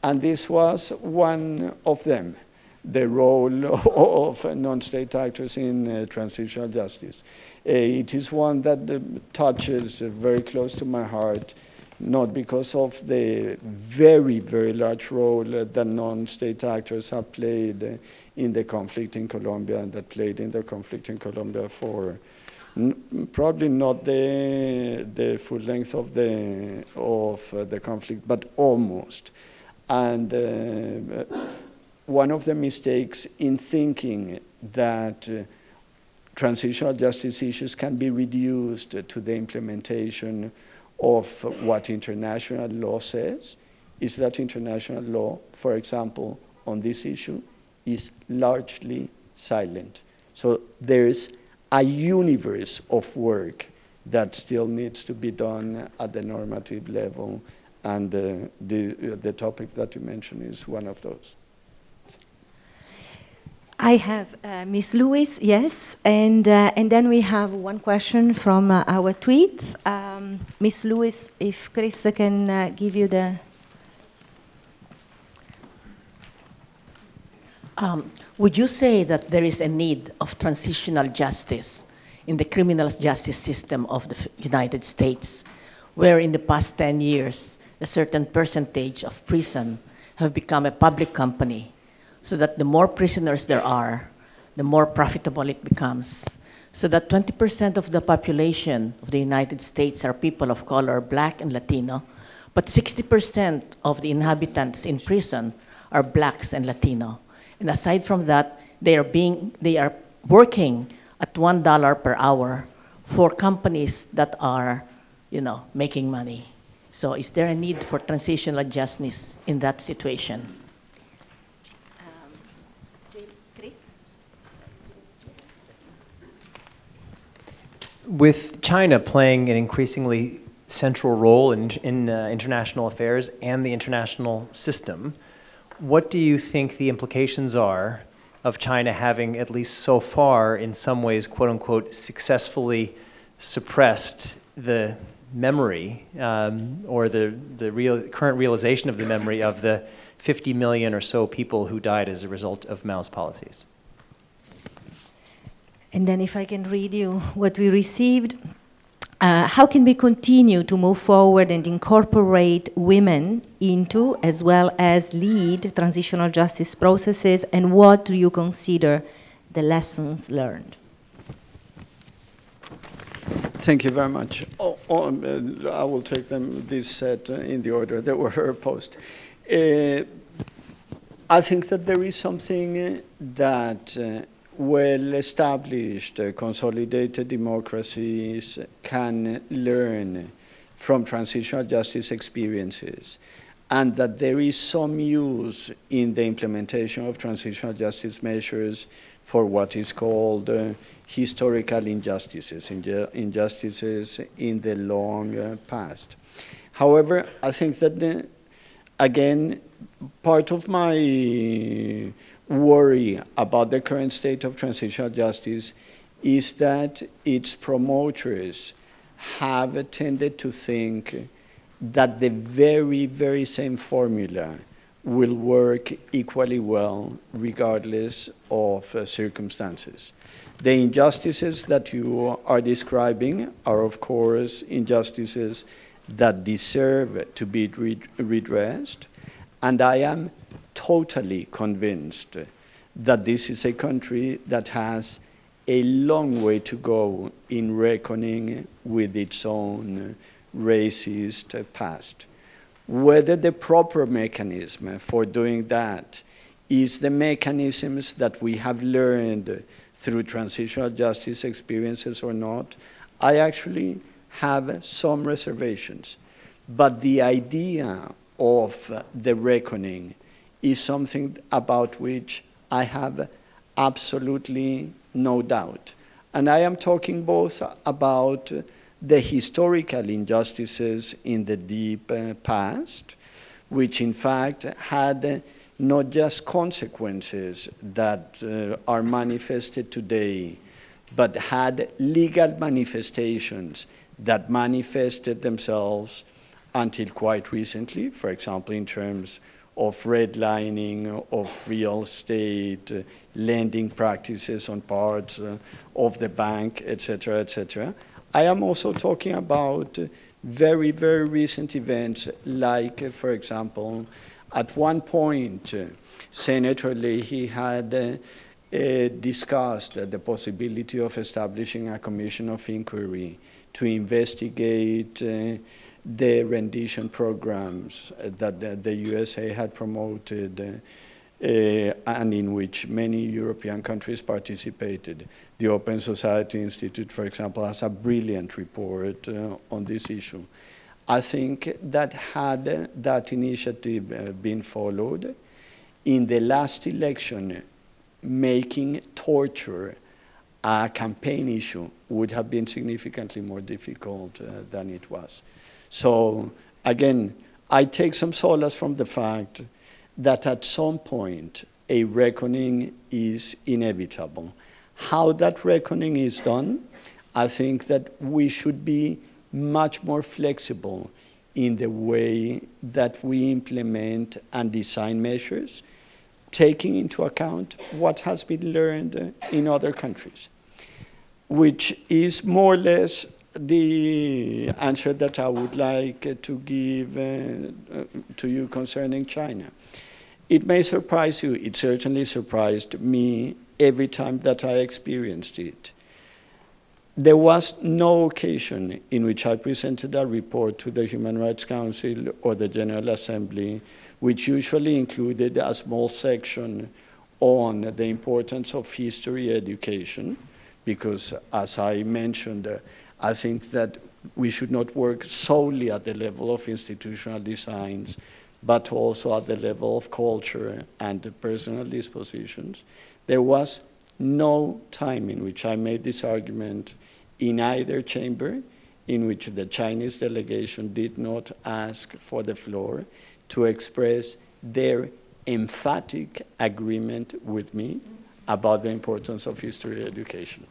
And this was one of them, the role of non-state actors in transitional justice. It is one that touches very close to my heart not because of the very, very large role that non-state actors have played in the conflict in Colombia and that played in the conflict in Colombia for probably not the full length of the conflict, but almost. And one of the mistakes in thinking that transitional justice issues can be reduced to the implementation of what international law says is that international law, for example, on this issue is largely silent. So there's a universe of work that still needs to be done at the normative level, and the topic that you mentioned is one of those. I have Ms. Lewis, yes, and then we have one question from our tweets. Ms. Lewis, if Chris can give you the... would you say that there is a need of transitional justice in the criminal justice system of the United States, where in the past 10 years, a certain percentage of prison have become a public company, so that the more prisoners there are, the more profitable it becomes, so that 20% of the population of the United States are people of color, black and Latino, but 60% of the inhabitants in prison are blacks and Latino. And aside from that, they are working at $1 per hour for companies that are, you know, making money. So is there a need for transitional justice in that situation? With China playing an increasingly central role in international affairs and the international system, what do you think the implications are of China having, at least so far, in some ways, quote unquote, successfully suppressed the memory or the current realization of the memory of the 50 million or so people who died as a result of Mao's policies? And then if I can read you what we received. How can we continue to move forward and incorporate women into, as well as lead, transitional justice processes, and what do you consider the lessons learned? Thank you very much. I will take them, this set, in the order they were posted. I think that there is something that well-established, consolidated democracies can learn from transitional justice experiences, and that there is some use in the implementation of transitional justice measures for what is called historical injustices, injustices in the long past. However, I think that, again, part of my worry about the current state of transitional justice is that its promoters have tended to think that the very, very same formula will work equally well regardless of circumstances. The injustices that you are describing are, of course, injustices that deserve to be redressed, and I am totally convinced that this is a country that has a long way to go in reckoning with its own racist past. Whether the proper mechanism for doing that is the mechanisms that we have learned through transitional justice experiences or not, I actually have some reservations. But the idea of the reckoning is something about which I have absolutely no doubt. And I am talking both about the historical injustices in the deep past, which in fact had not just consequences that are manifested today, but had legal manifestations that manifested themselves until quite recently, for example, in terms of redlining, of real estate, lending practices on parts of the bank, etc., etc. I am also talking about very, very recent events, like, for example, at one point, Senator Leahy had discussed the possibility of establishing a commission of inquiry to investigate the rendition programs that the USA had promoted and in which many European countries participated. The Open Society Institute, for example, has a brilliant report on this issue. I think that had that initiative been followed, in the last election, making torture a campaign issue would have been significantly more difficult than it was. So again, I take some solace from the fact that at some point a reckoning is inevitable. How that reckoning is done, I think that we should be much more flexible in the way that we implement and design measures, taking into account what has been learned in other countries, which is more or less the answer that I would like to give to you concerning China. It may surprise you. It certainly surprised me every time that I experienced it. There was no occasion in which I presented a report to the Human Rights Council or the General Assembly, which usually included a small section on the importance of history education, because as I mentioned, I think that we should not work solely at the level of institutional designs, but also at the level of culture and personal dispositions. There was no time in which I made this argument in either chamber in which the Chinese delegation did not ask for the floor to express their emphatic agreement with me about the importance of history education.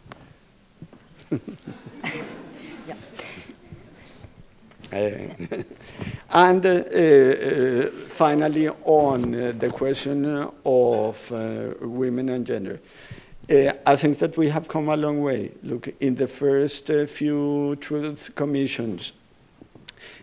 Yeah. And finally, on the question of women and gender, I think that we have come a long way. Look, in the first few truth commissions,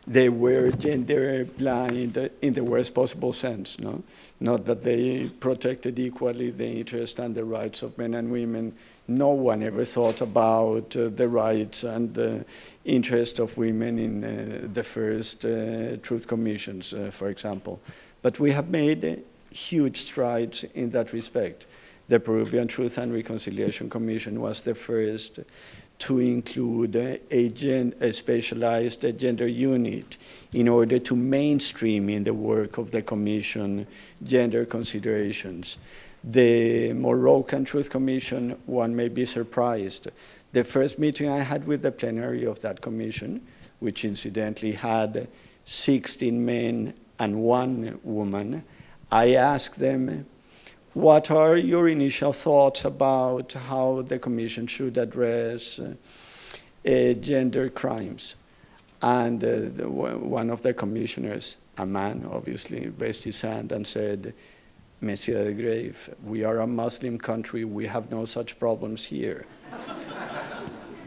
they were gender blind in the worst possible sense, no? Not that they protected equally the interests and the rights of men and women. No one ever thought about the rights and the interest of women in the first truth commissions, for example. But we have made huge strides in that respect. The Peruvian Truth and Reconciliation Commission was the first to include a specialized gender unit in order to mainstream in the work of the Commission gender considerations. The Moroccan Truth Commission, one may be surprised. The first meeting I had with the plenary of that commission, which incidentally had 16 men and 1 woman, I asked them, what are your initial thoughts about how the Commission should address gender crimes? And one of the commissioners, a man obviously, raised his hand and said, Monsieur de Greiff, we are a Muslim country, we have no such problems here.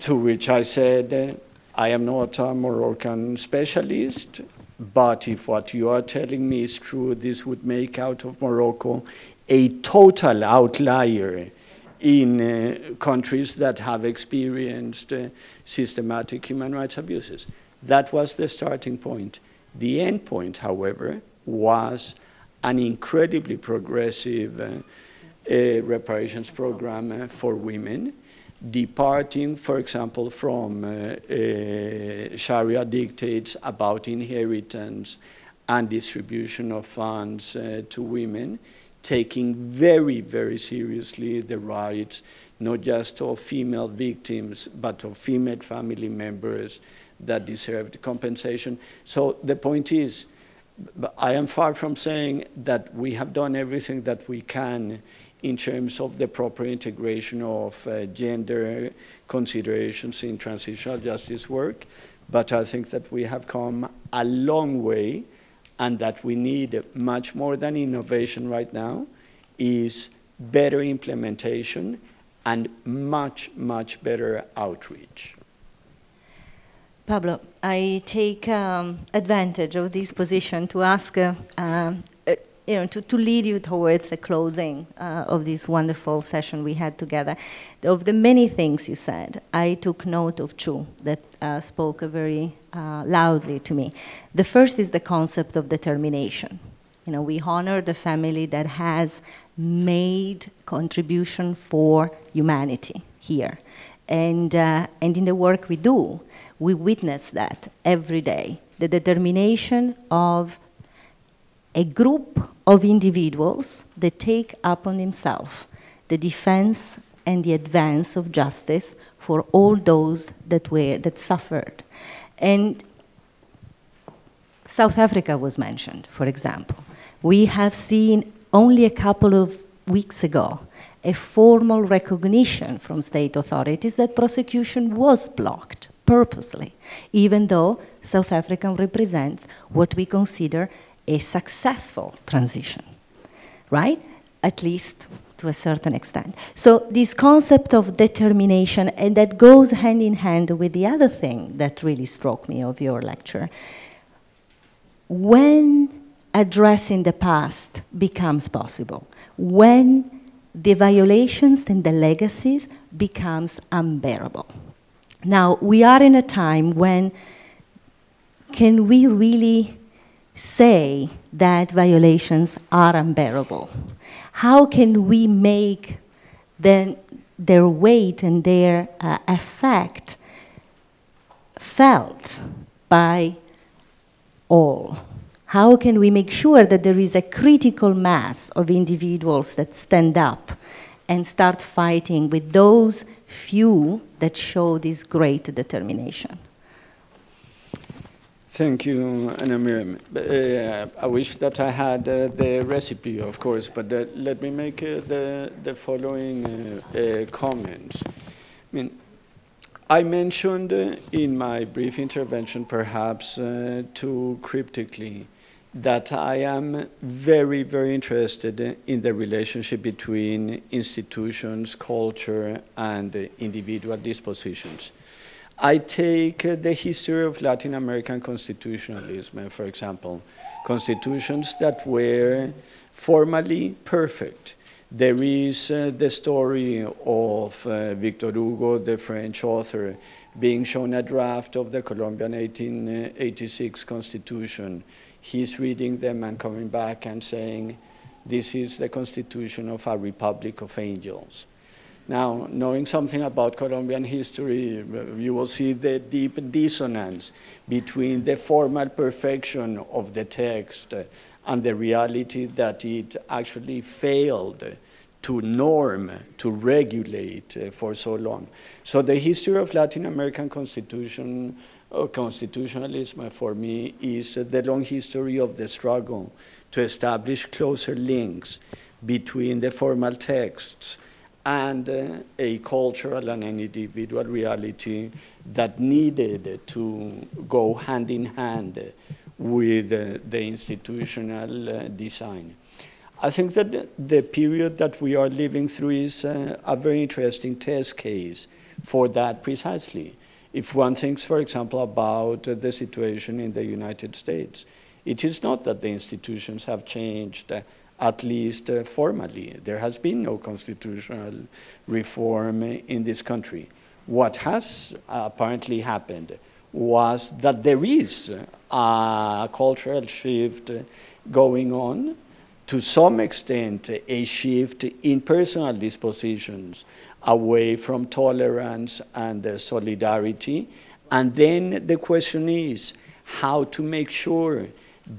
To which I said, I am not a Moroccan specialist, but if what you are telling me is true, this would make out of Morocco a total outlier in countries that have experienced systematic human rights abuses. That was the starting point. The end point, however, was an incredibly progressive reparations program for women, departing, for example, from Sharia dictates about inheritance and distribution of funds to women, taking very, very seriously the rights, not just of female victims, but of female family members that deserved compensation. So the point is, I am far from saying that we have done everything that we can in terms of the proper integration of gender considerations in transitional justice work, but I think that we have come a long way, and that we need much more than innovation right now is better implementation and much, much better outreach. Pablo, I take advantage of this position to ask, you know, to lead you towards the closing of this wonderful session we had together. Of the many things you said, I took note of two that spoke very loudly to me. The first is the concept of determination. You know, we honor the family that has made contribution for humanity here. And in the work we do, we witness that every day, the determination of a group of individuals that take upon themselves the defense and the advance of justice for all those that suffered. And South Africa was mentioned, for example. We have seen only a couple of weeks ago a formal recognition from state authorities that prosecution was blocked purposely, even though South Africa represents what we consider a successful transition, right? At least to a certain extent. So this concept of determination, and that goes hand in hand with the other thing that really struck me of your lecture. When addressing the past becomes possible, when the violations and the legacies becomes unbearable. Now, we are in a time when can we really say that violations are unbearable? How can we make their weight and their effect felt by all? How can we make sure that there is a critical mass of individuals that stand up and start fighting with those few that show this great determination? Thank you, Anna Miriam. I wish that I had the recipe, of course, but let me make the following comments. I mean, I mentioned in my brief intervention, perhaps too cryptically, that I am very, very interested in the relationship between institutions, culture, and individual dispositions. I take the history of Latin American constitutionalism, for example, constitutions that were formally perfect. There is the story of Victor Hugo, the French author, being shown a draft of the Colombian 1886 constitution. He's reading them and coming back and saying, this is the constitution of a republic of angels. Now, knowing something about Colombian history, you will see the deep dissonance between the formal perfection of the text and the reality that it actually failed to norm, to regulate for so long. So the history of Latin American constitutionalism for me is the long history of the struggle to establish closer links between the formal texts and a cultural and an individual reality that needed to go hand in hand with the institutional design. I think that the period that we are living through is a very interesting test case for that precisely. If one thinks, for example, about the situation in the United States, it is not that the institutions have changed, at least formally. There has been no constitutional reform in this country. What has apparently happened was that there is a cultural shift going on, to some extent a shift in personal dispositions away from tolerance and solidarity. And then the question is how to make sure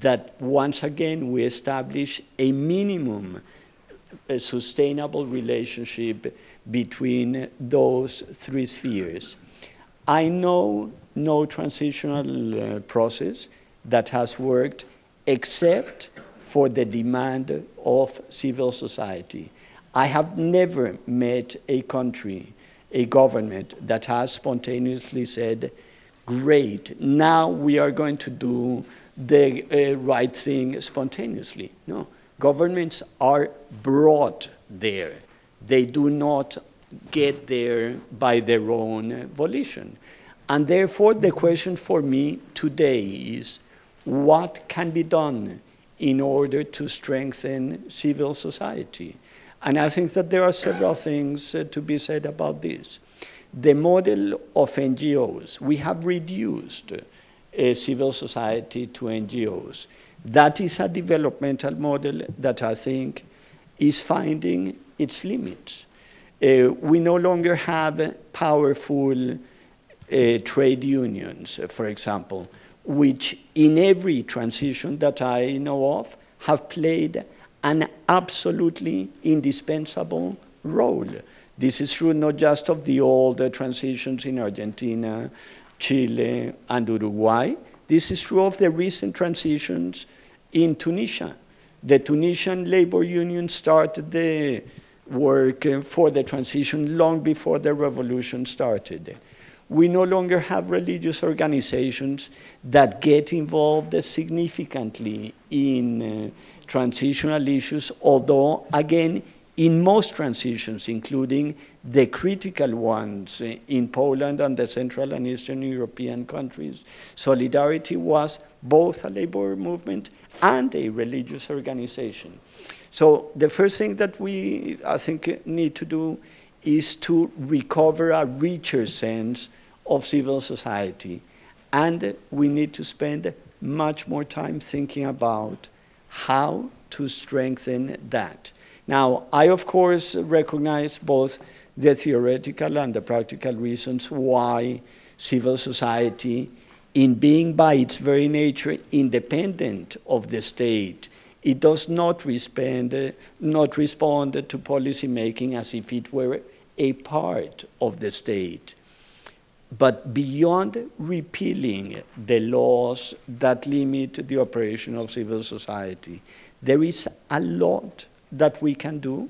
that once again we establish a minimum, a sustainable relationship between those three spheres. I know no transitional process that has worked except for the demand of civil society. I have never met a country, a government that has spontaneously said, great, now we are going to do the right thing spontaneously. No, governments are brought there. They do not get there by their own volition. And therefore, the question for me today is, what can be done in order to strengthen civil society? And I think that there are several things to be said about this. The model of NGOs, we have reduced civil society to NGOs. That is a developmental model that I think is finding its limits. We no longer have powerful trade unions, for example, which in every transition that I know of have played an absolutely indispensable role. This is true not just of the old transitions in Argentina, Chile, and Uruguay. This is true of the recent transitions in Tunisia. The Tunisian labor union started the work for the transition long before the revolution started. We no longer have religious organizations that get involved significantly in transitional issues, although, again, in most transitions, including the critical ones in Poland and the Central and Eastern European countries, Solidarity was both a labor movement and a religious organization. So the first thing that we, I think, need to do is to recover a richer sense of civil society. And we need to spend much more time thinking about how to strengthen that. Now, I, of course, recognize both the theoretical and the practical reasons why civil society, in being by its very nature independent of the state, it does not respond to policymaking as if it were a part of the state. But beyond repealing the laws that limit the operation of civil society, there is a lot that we can do,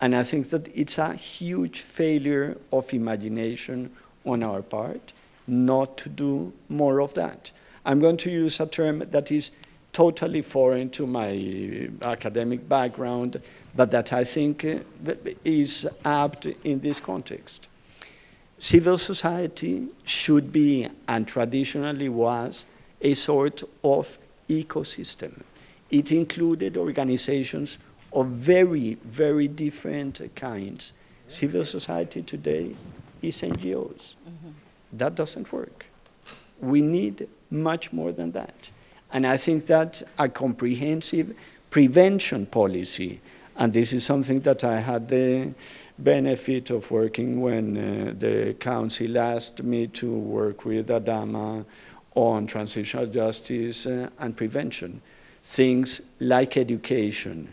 and I think that it's a huge failure of imagination on our part not to do more of that. I'm going to use a term that is totally foreign to my academic background, but that I think is apt in this context. Civil society should be, and traditionally was, a sort of ecosystem. It included organizations of very, very different kinds. Civil society today is NGOs. Mm-hmm. That doesn't work. We need much more than that. And I think that a comprehensive prevention policy, and this is something that I had the benefit of working when the council asked me to work with Adama on transitional justice and prevention. Things like education,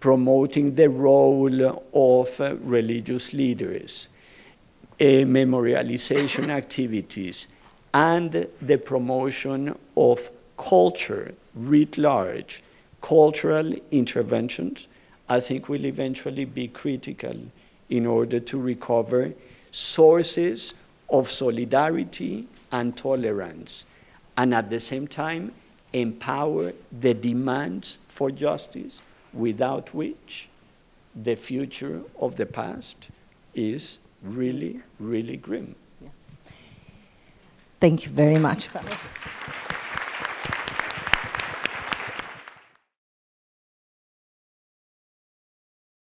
promoting the role of religious leaders, memorialization activities, and the promotion of culture writ large, cultural interventions, I think will eventually be critical in order to recover sources of solidarity and tolerance, and at the same time, empower the demands for justice, without which the future of the past is really, really grim. Yeah. Thank you very much, Pablo.